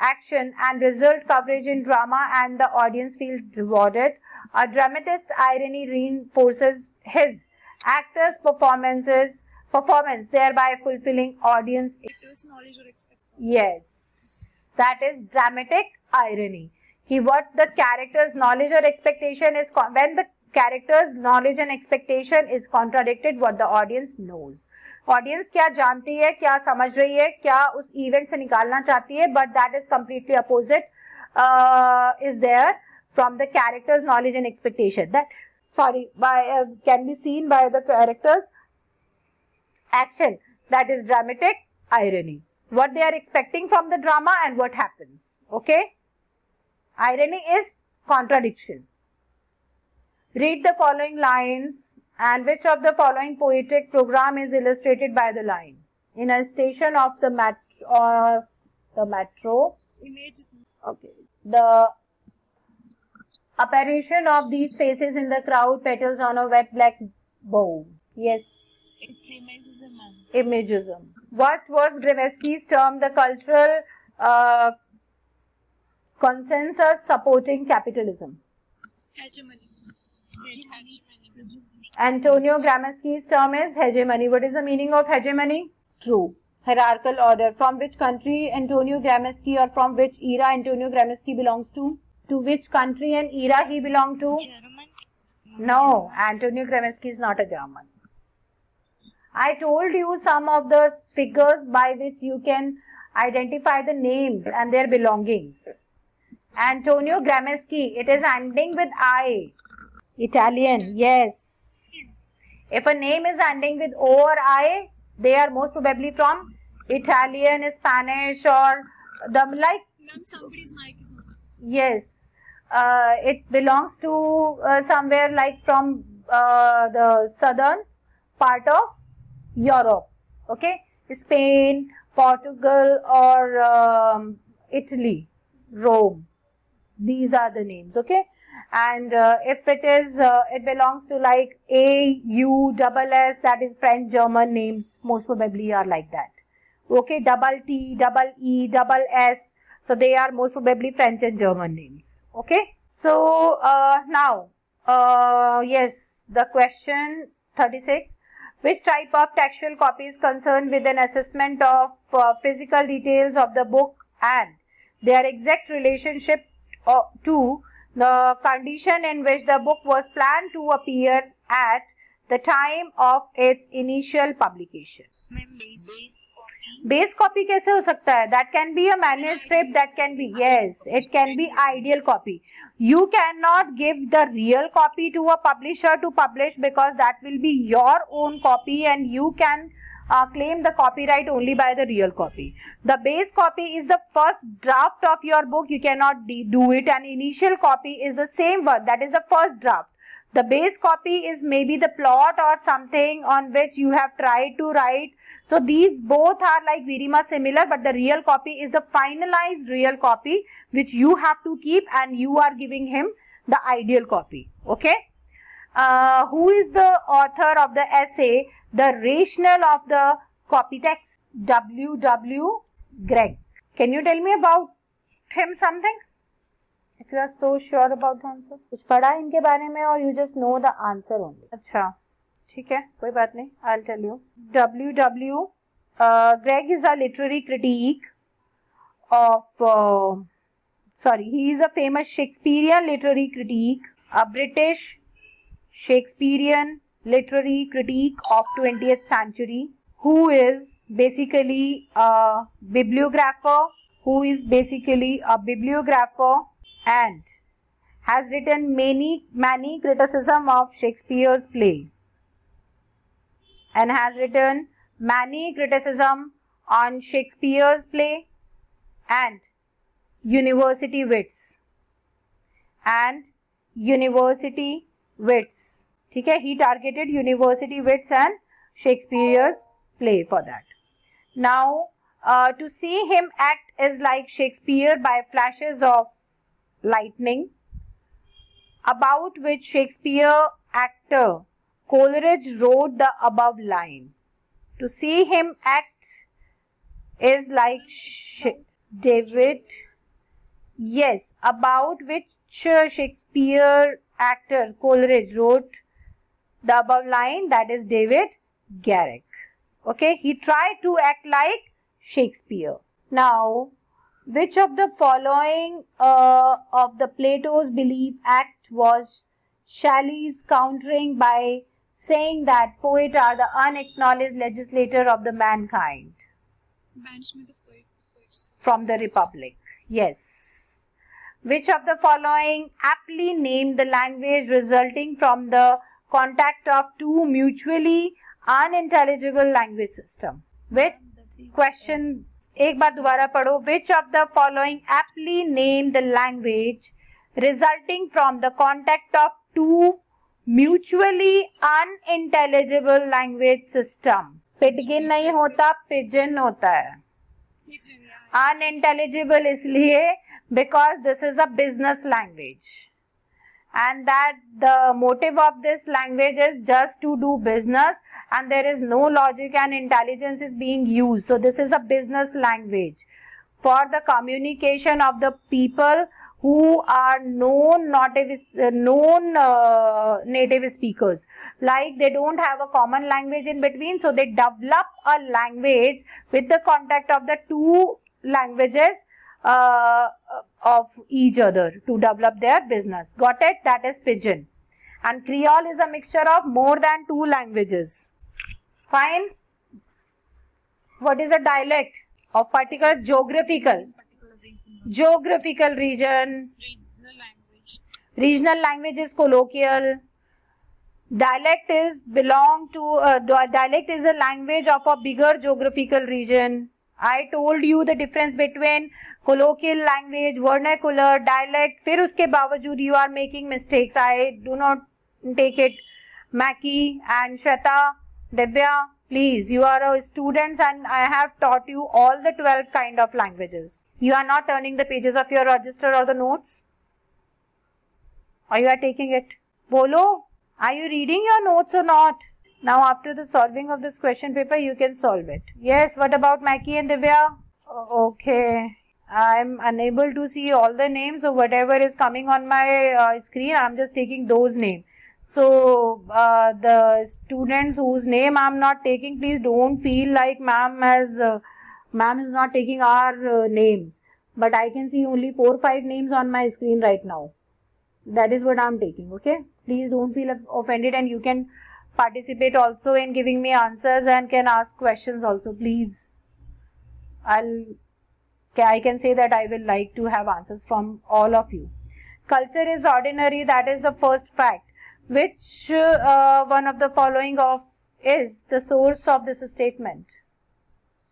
action and result coverage in drama, and the audience feels rewarded. A dramatist's irony reinforces his actor's performances, performance, thereby fulfilling audience. Yes, that is dramatic irony. He, what the character's knowledge or expectation is, when the character's knowledge and expectation is contradicted, what the audience knows. Audience क्या जानती है, क्या समझ रही है, क्या उस event से निकालना चाहती है, but that is completely opposite uh, is there from the character's knowledge and expectation. That, sorry, by uh, can be seen by the character's action. That is dramatic irony. What they are expecting from the drama and what happens. Okay. Irony is contradiction. Read the following lines, and which of the following poetic program is illustrated by the line? In a station of the metro, uh, the metro. Okay. The apparition of these faces in the crowd, petals on a wet black bow. Yes. It's imagism. Imagism. What was Grevsky's term? The cultural Uh, consensus supporting capitalism. Hegemony. Antonio Gramsci's term is hegemony. What is the meaning of hegemony? True. Hierarchical order. From which country Antonio Gramsci, or from which era Antonio Gramsci belongs to? To which country and era he belonged to? German. No, Antonio Gramsci is not a German. I told you some of the figures by which you can identify the names and their belongings. Antonio Gramsci, it is ending with I. Italian, yes. If a name is ending with O or I, they are most probably from Italian, Spanish, or the like. Somebody's mic is on. Yes. Uh, it belongs to uh, somewhere like from uh, the southern part of Europe. Okay. Spain, Portugal, or um, Italy, Rome. These are the names. Okay. And uh, if it is, uh, it belongs to like A, U, double S, that is French, German names, most probably are like that. Okay, double T, double E, double S. So they are most probably French and German names. Okay. So uh, now, uh, yes, the question thirty-six. Which type of textual copy is concerned with an assessment of uh, physical details of the book and their exact relationship uh, to the condition in which the book was planned to appear at the time of its initial publication? Base copy कैसे हो सकता है? That can be a manuscript, that can be, yes, it can be ideal copy. You cannot give the real copy to a publisher to publish, because that will be your own copy and you can Uh, claim the copyright only by the real copy. The base copy is the first draft of your book. You cannot do it. An initial copy is the same one. That is the first draft. The base copy is maybe the plot or something on which you have tried to write. So these both are like very much similar, but the real copy is the finalized real copy which you have to keep, and you are giving him the ideal copy. Okay. Uh, who is the author of the essay The Rationale of the Copy Text? W W Gregg. Can you tell me about him something? If you are so sure about the answer. कुछ पढ़ा इनके बारे में, or you just know the answer only. अच्छा, ठीक है, कोई बात नहीं. I'll tell you. W W Uh, Gregg is a literary critique of. Uh, sorry, he is a famous Shakespearean literary critique, a British Shakespearean literary critique of twentieth century, who is basically a bibliographer, who is basically a bibliographer and has written many, many criticism of Shakespeare's play, and has written many criticism on Shakespeare's play and University Wits and University Wits. He targeted University Wits and Shakespeare's play for that. Now, uh, to see him act is like Shakespeare by flashes of lightning, about which Shakespeare actor Coleridge wrote the above line. To see him act is like Sh David, yes, about which Shakespeare actor Coleridge wrote the above line, that is David Garrick. Okay, he tried to act like Shakespeare. Now, which of the following uh, of the Plato's belief act was Shelley's countering by saying that poets are the unacknowledged legislator of the mankind? Banishment of poets from the Republic. Yes. Which of the following aptly named the language resulting from the contact of two mutually unintelligible language system? With question, ek baar dobara padho. Which of the following aptly named the language resulting from the contact of two mutually unintelligible language system? Pidgin nahi hota, pigeon hota hai. Unintelligible isliye because this is a business language, and that the motive of this language is just to do business, and there is no logic and intelligence is being used. So this is a business language for the communication of the people who are known native, uh, known uh, native speakers. Like they don't have a common language in between, so they develop a language with the contact of the two languages uh, of each other to develop their business. Got it? That is Pidgin. And Creole is a mixture of more than two languages. Fine. What is a dialect? Of particular geographical. Geographical region. Regional language. Regional language is colloquial. Dialect is belong to, uh, dialect is a language of a bigger geographical region. I told you the difference between colloquial language, vernacular, dialect. Fir uske bawajood you are making mistakes. I do not take it. Maki and Shweta, Divya, please, you are our students and I have taught you all the twelve kind of languages. You are not turning the pages of your register or the notes? Or you are taking it? Bolo, are you reading your notes or not? Now after the solving of this question paper, you can solve it. Yes, what about Mackie and Divya? Okay, I am unable to see all the names, so whatever is coming on my uh, screen, I am just taking those names. So, uh, the students whose name I am not taking, please don't feel like ma'am has, uh, ma'am is not taking our uh, names. But I can see only four or five names on my screen right now. That is what I am taking, okay? Please don't feel offended, and you can participate also in giving me answers and can ask questions also, please. I'll, I can say that I will like to have answers from all of you. Culture is ordinary, that is the first fact. Which uh, one of the following of is the source of this statement?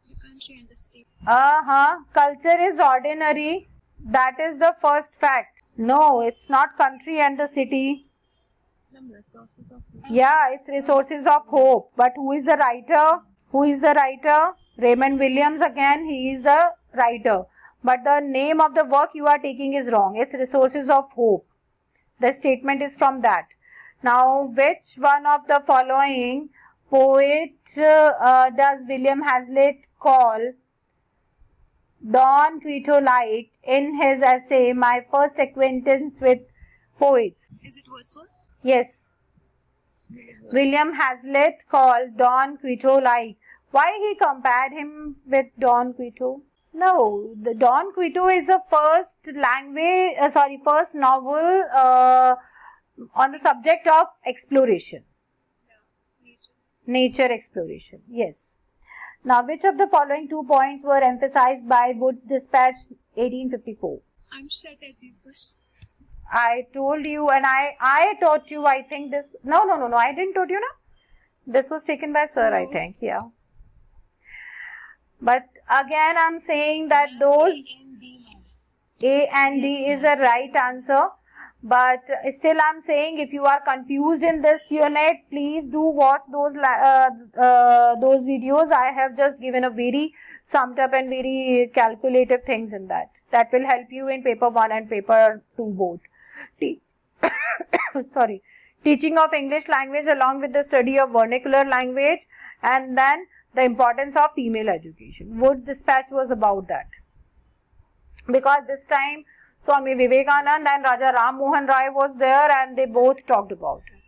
The country and the state. Uh-huh. Culture is ordinary. That is the first fact. No, it's not country and the city. Yeah, it's resources of hope. But who is the writer? Who is the writer? Raymond Williams again. He is the writer. But the name of the work you are taking is wrong. It's resources of hope. The statement is from that. Now, which one of the following poet uh, uh, does William Hazlitt call Don Quixote Light in his essay, My First Acquaintance with Poets? Is it Wordsworth? Yes. William, William Hazlitt called Don Quixote Light. Why he compared him with Don Quixote? No, the Don Quixote is the first language, uh, sorry, first novel uh, on the subject of exploration. No, nature. Nature exploration, yes. Now, which of the following two points were emphasized by Wood's Dispatch eighteen fifty-four? I'm shut at this bush. I told you, and I, I taught you, I think this, no, no, no, no, I didn't taught you, no? This was taken by sir, no. I think, yeah. But again, I'm saying that those, A and D is the right answer. But still I'm saying if you are confused in this unit, please do watch those uh, uh, those videos. I have just given a very summed up and very calculative things in that. That will help you in paper one and paper two both. Te Sorry. Teaching of English language along with the study of vernacular language, and then the importance of female education. Wood's Dispatch was about that. Because this time Swami Vivekanand and Raja Ram Mohan Rai was there, and they both talked about it.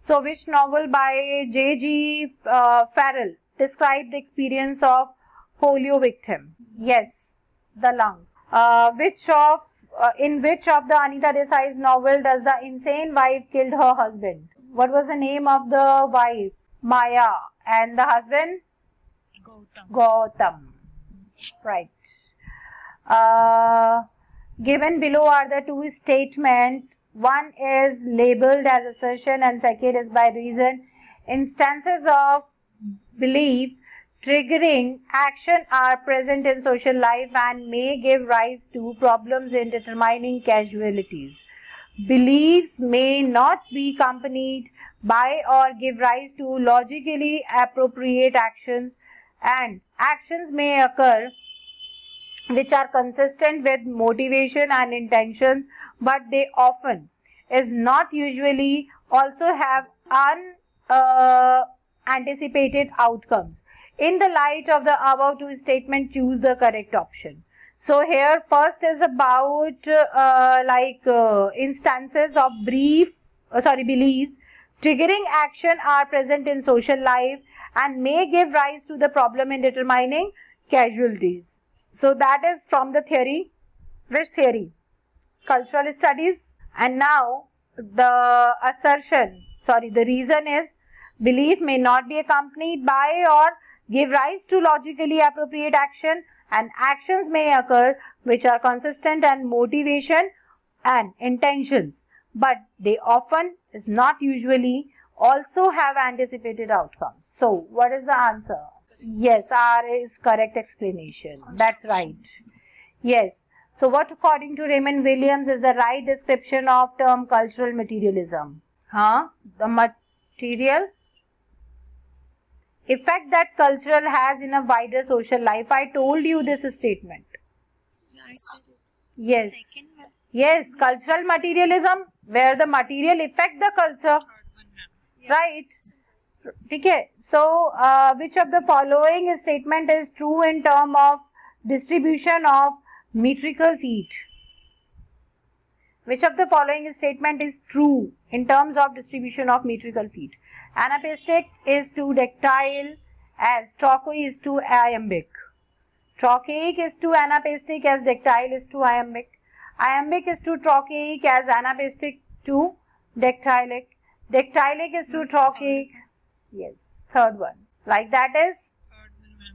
So, which novel by J G Uh, Farrell described the experience of polio victim? Yes, The Lung. Uh, which of, uh, in which of the Anita Desai's novel does the insane wife killed her husband? What was the name of the wife? Maya. And the husband? Gautam. Gautam. Right. Uh... Given below are the two statements. One is labeled as assertion and second is by reason. Instances of belief triggering action are present in social life and may give rise to problems in determining causality. Beliefs may not be accompanied by or give rise to logically appropriate actions, and actions may occur which are consistent with motivation and intentions, but they often is not usually also have unanticipated uh, outcomes. In the light of the above two statements, choose the correct option. So here first is about uh, like uh, instances of brief, uh, sorry, beliefs triggering action are present in social life and may give rise to the problem in determining casualties. So that is from the theory. Which theory? Cultural studies. And now the assertion, sorry, the reason is belief may not be accompanied by or give rise to logically appropriate action, and actions may occur which are consistent and motivation and intentions, but they often is not usually also have anticipated outcomes. So what is the answer? Yes, R is correct explanation. That's right. Yes. So what according to Raymond Williams is the right description of term cultural materialism? Huh? The material effect that cultural has in a wider social life. I told you this statement. Yes. Yes, cultural materialism, where the material affect the culture. Right. Okay. So, uh, which of the following statement is true in term of distribution of metrical feet? Which of the following statement is true in terms of distribution of metrical feet? Anapaestic is to dactyle as trochaic is to iambic. Trochaic is to anapaestic as dactyle is to iambic. Iambic is to trochaic as anapaestic to dactylic. Dactylic is to trochaic. Yes, third one. Like that is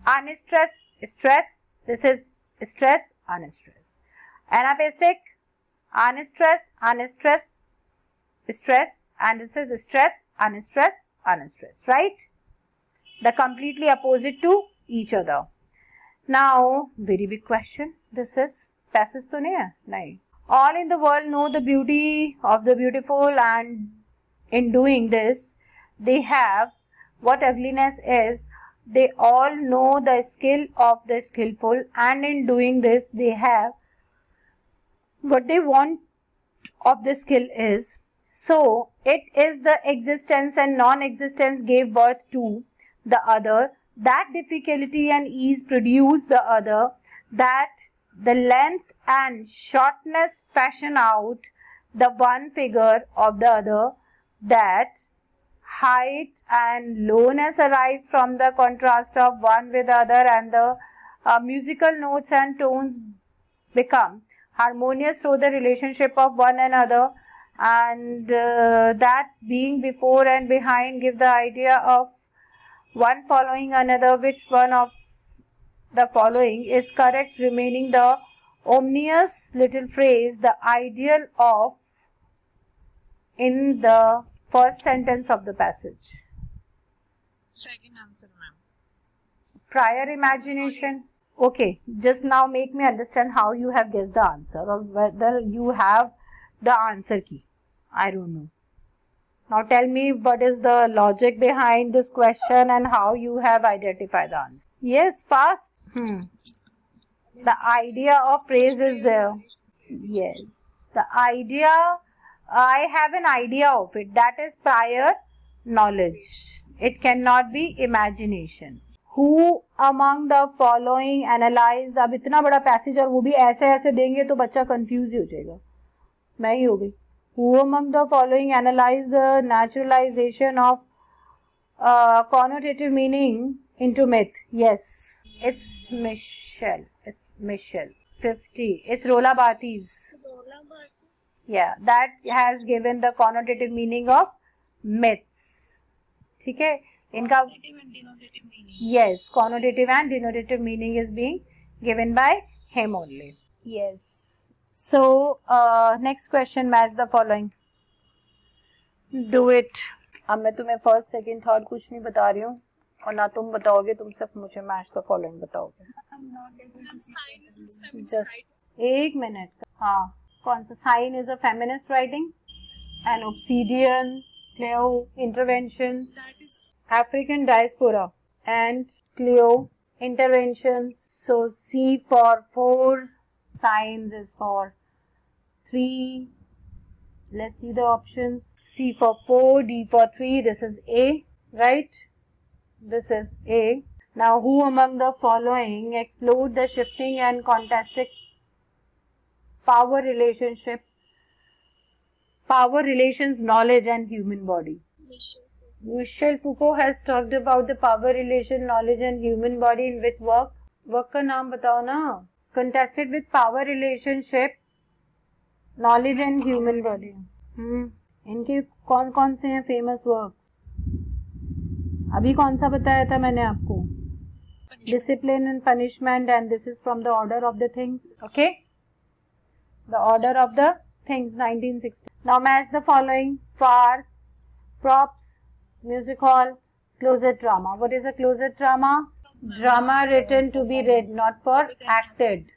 unstressed, stress. This is stress, unstressed. Anapaestic, unstressed, unstressed, stress. And this is stress, unstressed, unstressed. Right? The completely opposite to each other. Now, very big question. This is passes to nahi hai. All in the world know the beauty of the beautiful, and in doing this, they have what ugliness is. They all know the skill of the skillful, and in doing this, they have what they want of the skill is. So, it is the existence and non-existence gave birth to the other, that difficulty and ease produce the other, that the length and shortness fashion out the one figure of the other, that height and lowness arise from the contrast of one with the other, and the uh, musical notes and tones become harmonious through the relationship of one another, and uh, that being before and behind give the idea of one following another, which one of the following is correct, remaining the ominous little phrase, the ideal of, in the first sentence of the passage. Second answer, ma'am. Prior imagination. Okay, just now make me understand how you have guessed the answer, or whether you have the answer key. I don't know. Now tell me what is the logic behind this question and how you have identified the answer. Yes, fast. Hmm. The idea of praise is there. Yes. The idea, I have an idea of it. That is prior knowledge. It cannot be imagination. Who among the following analyzed? अब इतना बड़ा passage और वो भी ऐसे ऐसे देंगे तो बच्चा confused हो जाएगा. मैं ही हो गई. Who among the following analyzed the naturalization of uh, connotative meaning into myth? Yes, it's Michel. It's Michel. fifty. It's Rola Barthes. Yeah, that has given the connotative meaning of myths. Okay? Connotative and denotative meaning. Yes, connotative and denotative meaning is being given by him only. Yes. So, uh, next question, match the following. Do it. अब मैं तुम्हें first, second, third कुछ नहीं बता रही हूँ और ना तुम बताओगे, तुम सिर्फ मुझे match the following बताओगे. Just एक मिनट. हाँ. कौन सा sign is a feminist writing? An obsidian, Cleo, intervention, African diaspora, and Cleo, interventions. So C for four. Signs is for three. Let's see the options. C for four, D for three. This is A, right? This is A. Now, who among the following explored the shifting and contrasting power relationship, power relations, knowledge, and human body? Michel Foucault. Michel Foucault has talked about the power relation, knowledge, and human body in which work? Work का नाम बताओ ना. Contrasted with power relationship, knowledge, and human body. Hmm. इनके कौन कौन से हैं famous works? अभी कौन सा बताया था मैंने आपको? Discipline and Punishment, and this is from the Order of the Things. Okay. The Order of the Things, nineteen sixty. Now match the following: farce, props, music hall, closet drama. What is a closet drama? Drama written to be read, not for acted.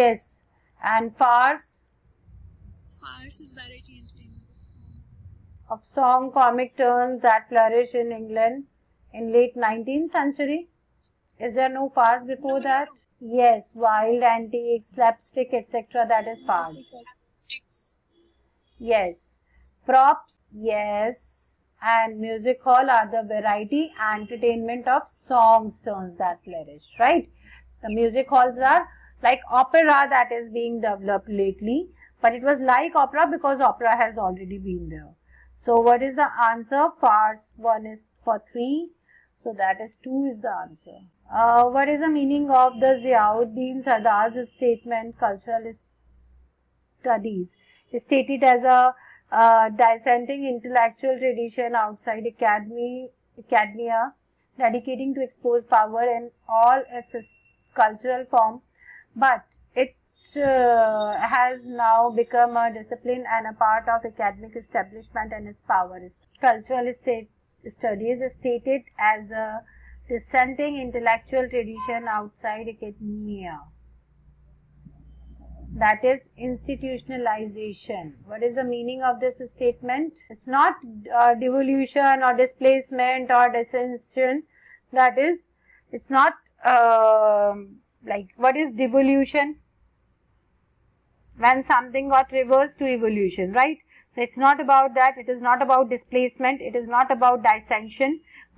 Yes. And farce? Farce is variety entertainment of song, comic turns that flourish in England in late nineteenth century. Is there no farce before no, that? No. Yes. Wild, antique, slapstick, et cetera. That is farce. Yes. Props? Yes. And music hall are the variety entertainment of songs, turns that flourish, right? The music halls are like opera that is being developed lately, but it was like opera because opera has already been there. So what is the answer? Farce. One is for three, so that is two is the answer. Uh, what is the meaning of the Ziauddin Sardar's statement, cultural studies? It's stated as a Uh, dissenting intellectual tradition outside academy, academia, dedicating to expose power in all its cultural form, but it uh, has now become a discipline and a part of academic establishment, and its power is cultural state studies is stated as a dissenting intellectual tradition outside academia. That is institutionalization. What is the meaning of this statement? It's not uh, devolution or displacement or dissension. That is, it's not uh, like, what is devolution? When something got reversed to evolution, right? So it's not about that. It is not about displacement. It is not about dissension,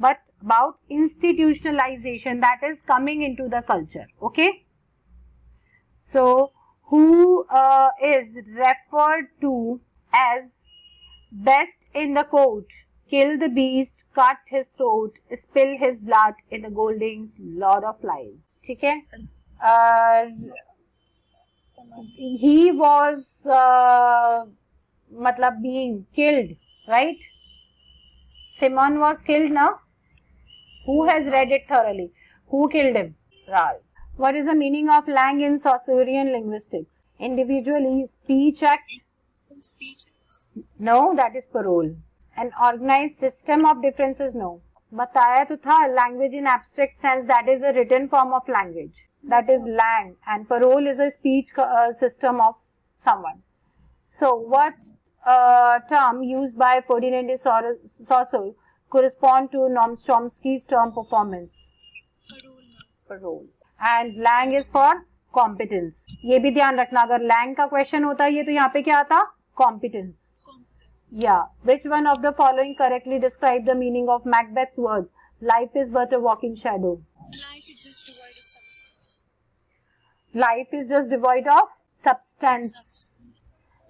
but about institutionalization that is coming into the culture. Okay. So, who uh, is referred to as best in the court? Kill the beast, cut his throat, spill his blood in the Golding's Lord of Flies. Okay? Uh, he was uh, matlab being killed, right? Simon was killed now. Who has read it thoroughly? Who killed him? Ralph. What is the meaning of Lang in Saussurian linguistics? Individually, speech act? Speech acts. No, that is parole. An organized system of differences? No. Bataya to tha, language in abstract sense, that is a written form of language. That is Lang, and parole is a speech uh, system of someone. So, what uh, term used by Ferdinand de Saussure correspond to Noam Chomsky's term performance? Parole. Parole. And Lang is for competence. ये भी ध्यान रखना, अगर Lang का question होता ये तो यहाँ पे क्या आता? Competence. Yeah. Which one of the following correctly describe the meaning of Macbeth's words? Life is but a walking shadow. Life is just devoid of substance. Life is just devoid of substance. substance.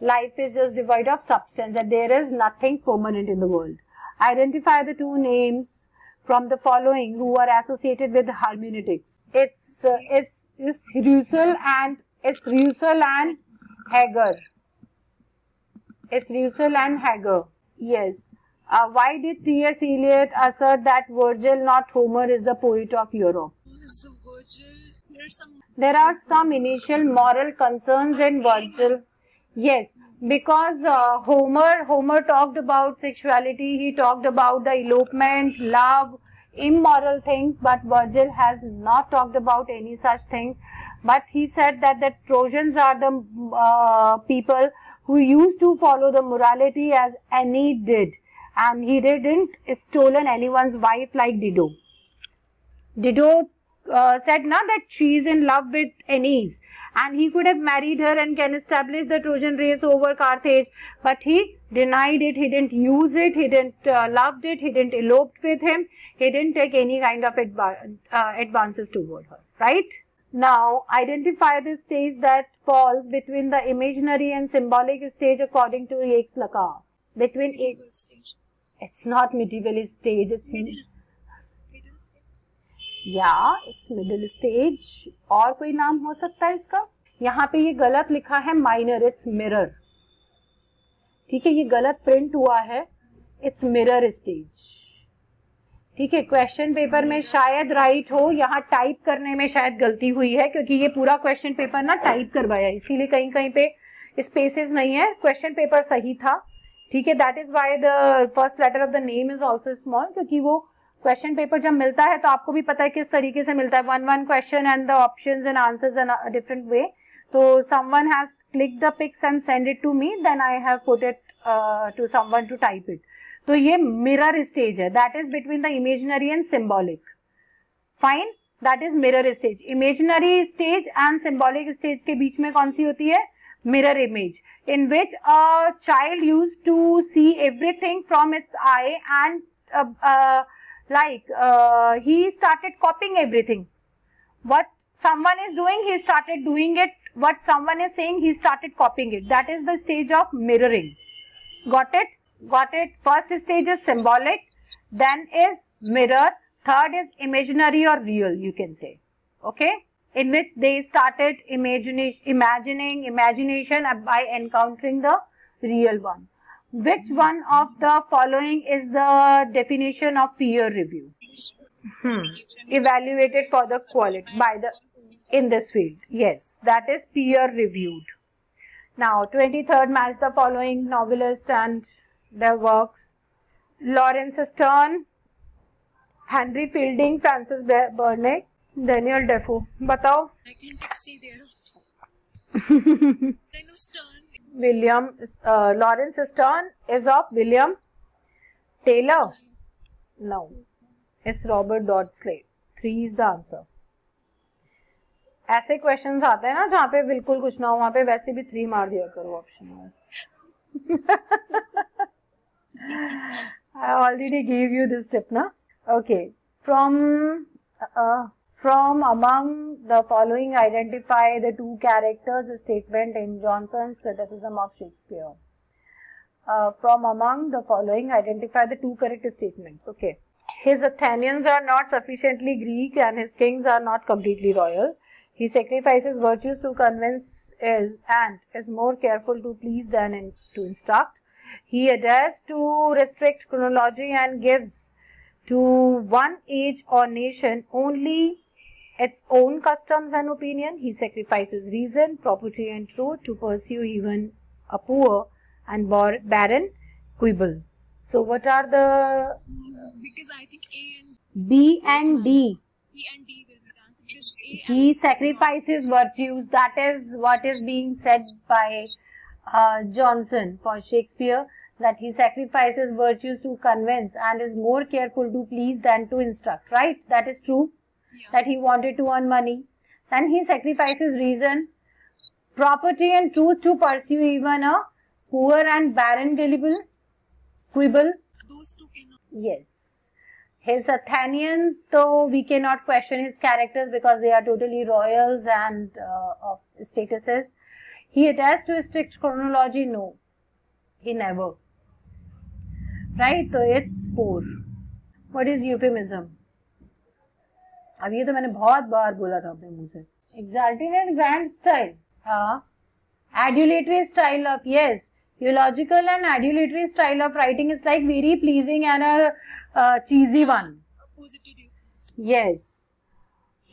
Life is just devoid of substance. That there is nothing permanent in the world. Identify the two names from the following who are associated with hermeneutics. It's So it's it's Russell and it's Russell and Heger. It's Russell and Heger. Yes. Uh, why did T S Eliot assert that Virgil, not Homer, is the poet of Europe? So Virgil, there are some initial moral concerns in Virgil. Yes, because uh, Homer Homer talked about sexuality. He talked about the elopement, love, immoral things, but Virgil has not talked about any such things. But he said that the Trojans are the uh, people who used to follow the morality as any did, and he didn't stolen anyone's wife like Dido. Dido uh, said now that she is in love with Aeneas, and he could have married her and can establish the Trojan race over Carthage, but he denied it, he didn't use it, he didn't uh, loved it, he didn't eloped with him, he didn't take any kind of adva uh, advances toward her, right? Now, identify the stage that falls between the imaginary and symbolic stage according to Jacques Lacan. Between medieval it, stage. It's not medieval stage, it's middle, middle stage. Yeah, it's middle stage. और कोई नाम हो सकता है इसका? यहाँ पे ये गलत लिखा है minor, it's mirror. ठीक है, ये गलत प्रिंट हुआ है, it's mirror stage. ठीक है, क्वेश्चन पेपर में शायद राइट हो, यहाँ टाइप करने में शायद गलती हुई है, क्योंकि ये पूरा क्वेश्चन पेपर ना टाइप करवाया, इसीलिए कहीं कहीं पे स्पेसेस नहीं है. क्वेश्चन पेपर सही था, ठीक है, that is why the first letter of the name is also small, क्योंकि वो क्वेश्चन पेपर जब मिलता है तो आपको भी पता है किस तरीके से मिलता है, one one question and the options and answers in a different way. तो someone has click the pics and send it to me, then I have put it to someone to type it. तो ये mirror stage है, that is between the imaginary and symbolic. Fine, that is mirror stage. Imaginary stage and symbolic stage के बीच में कौन सी होती है? Mirror image, in which a child use to see everything from its eye and like he started copying everything. What someone is doing, he started doing it. What someone is saying, he started copying it. That is the stage of mirroring. Got it? Got it? First stage is symbolic, then is mirror, third is imaginary or real, you can say. Okay? In which they started imagining, imagining, imagination by encountering the real one. Which one of the following is the definition of peer review? Hmm. Evaluated for the quality by the in this field. Yes, that is peer reviewed. Now, twenty-third, match the following novelist and their works: Lawrence Stern, Henry Fielding, Francis Burney, Daniel Defoe. बताओ. I can see there. William uh, Lawrence Stern is of William Taylor. No, it's Robert Dodsley. Three is the answer. ऐसे questions आते हैं ना जहाँ पे बिल्कुल कुछ ना हो, वहाँ पे वैसे भी three मार दिया करो option में. I already gave you this tip, na? Okay. From uh, from among the following, identify the two characters' statement in Johnson's criticism of Shakespeare. Uh, from among the following, identify the two correct statements. Okay. His Athenians are not sufficiently Greek, and his kings are not completely royal. He sacrifices virtues to convince, is, and is more careful to please than in, to instruct. He adheres to restrict chronology and gives to one age or nation only its own customs and opinion. He sacrifices reason, property, and truth to pursue even a poor and barren quibble. So, what are the? Because I think A and B and D. B and D will be the answer. Because A and he sacrifices virtues. That is what is being said by Uh, Johnson for Shakespeare, that he sacrifices virtues to convince and is more careful to please than to instruct, right? That is true, yeah. That he wanted to earn money. Then he sacrifices reason, property, and truth to pursue even a poor and barren quibble. Those two cannot. Yes. His Athenians, though we cannot question his characters because they are totally royals and uh, of statuses. He adheres to strict chronology. No, he never. Right? So it's four. What is euphemism? अब ये तो मैंने बहुत बार बोला था अपने मुंह से. Exalted grand style. हाँ. Adulatory style of, yes. Eulogical and adulatory style of writing is like very pleasing and a uh, cheesy one. Yes.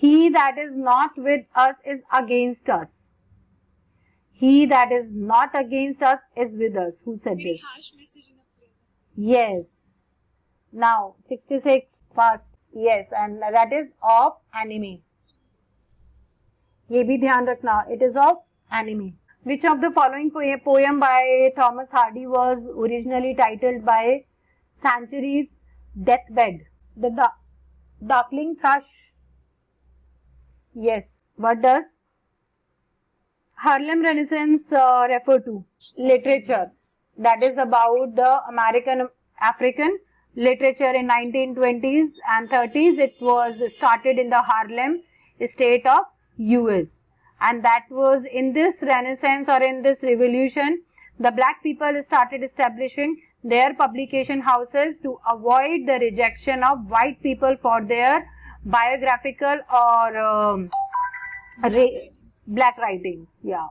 He that is not with us is against us. He that is not against us is with us. Who said this? Harsh message in a prison. Yes. Now, sixty-six past. Yes, and that is of anime. ये भी ध्यान रखना. It is of anime. Which of the following poem by Thomas Hardy was originally titled by Century's Deathbed? The da Darkling Thrush. Yes. What does Harlem Renaissance uh, refer to? Literature. that is about the American African literature in nineteen twenties and thirties. It was started in the Harlem state of U S and that was in this renaissance or in this revolution the black people started establishing their publication houses to avoid the rejection of white people for their biographical or um, black writings. Yeah.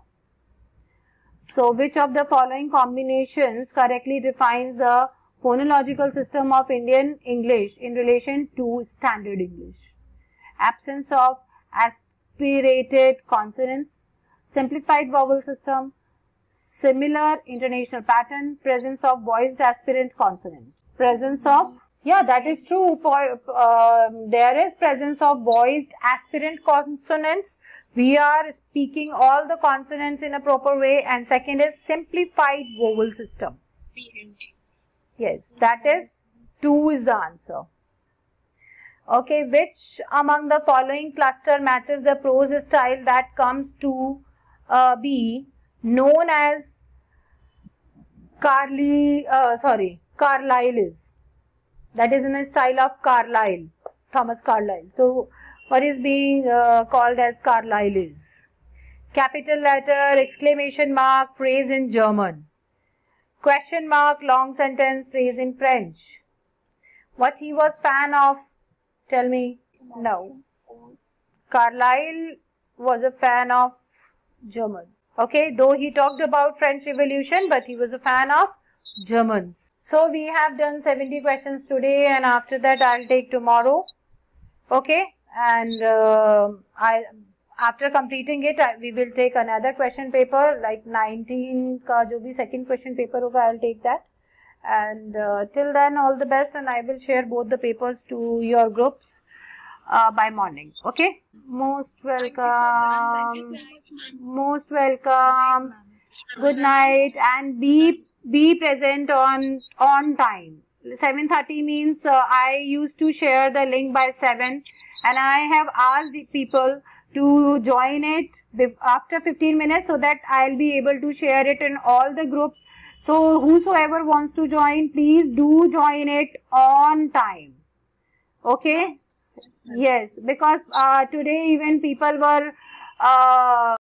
So, which of the following combinations correctly defines the phonological system of Indian English in relation to Standard English? Absence of aspirated consonants, simplified vowel system, similar intonational pattern, presence of voiced aspirant consonants. Presence of, yeah, that is true. Uh, there is presence of voiced aspirant consonants. We are speaking all the consonants in a proper way. And second is simplified vowel system. Yes, that is two is the answer. Okay, which among the following cluster matches the prose style that comes to uh, be known as Carly, uh, sorry, Carlyle's? That is in the style of Carlyle, Thomas Carlyle. So, what is being uh, called as Carlyle's? Capital letter, exclamation mark, phrase in German. Question mark, long sentence, phrase in French. What he was fan of? Tell me. No. Carlyle was a fan of German. Okay, though he talked about French Revolution, but he was a fan of Germans. So, we have done seventy questions today and after that I'll take tomorrow. Okay. And uh, I, after completing it, I, we will take another question paper, like nineteen ka jo bhi second question paper hoga, I will take that. And uh, till then, all the best, and I will share both the papers to your groups uh, by morning. Okay? Most welcome. Most welcome. Good night, and be be present on on time. seven thirty means uh, I used to share the link by seven. And I have asked the people to join it after fifteen minutes so that I'll be able to share it in all the groups. So, whosoever wants to join, please do join it on time. Okay? Yes, because uh, today even people were... Uh,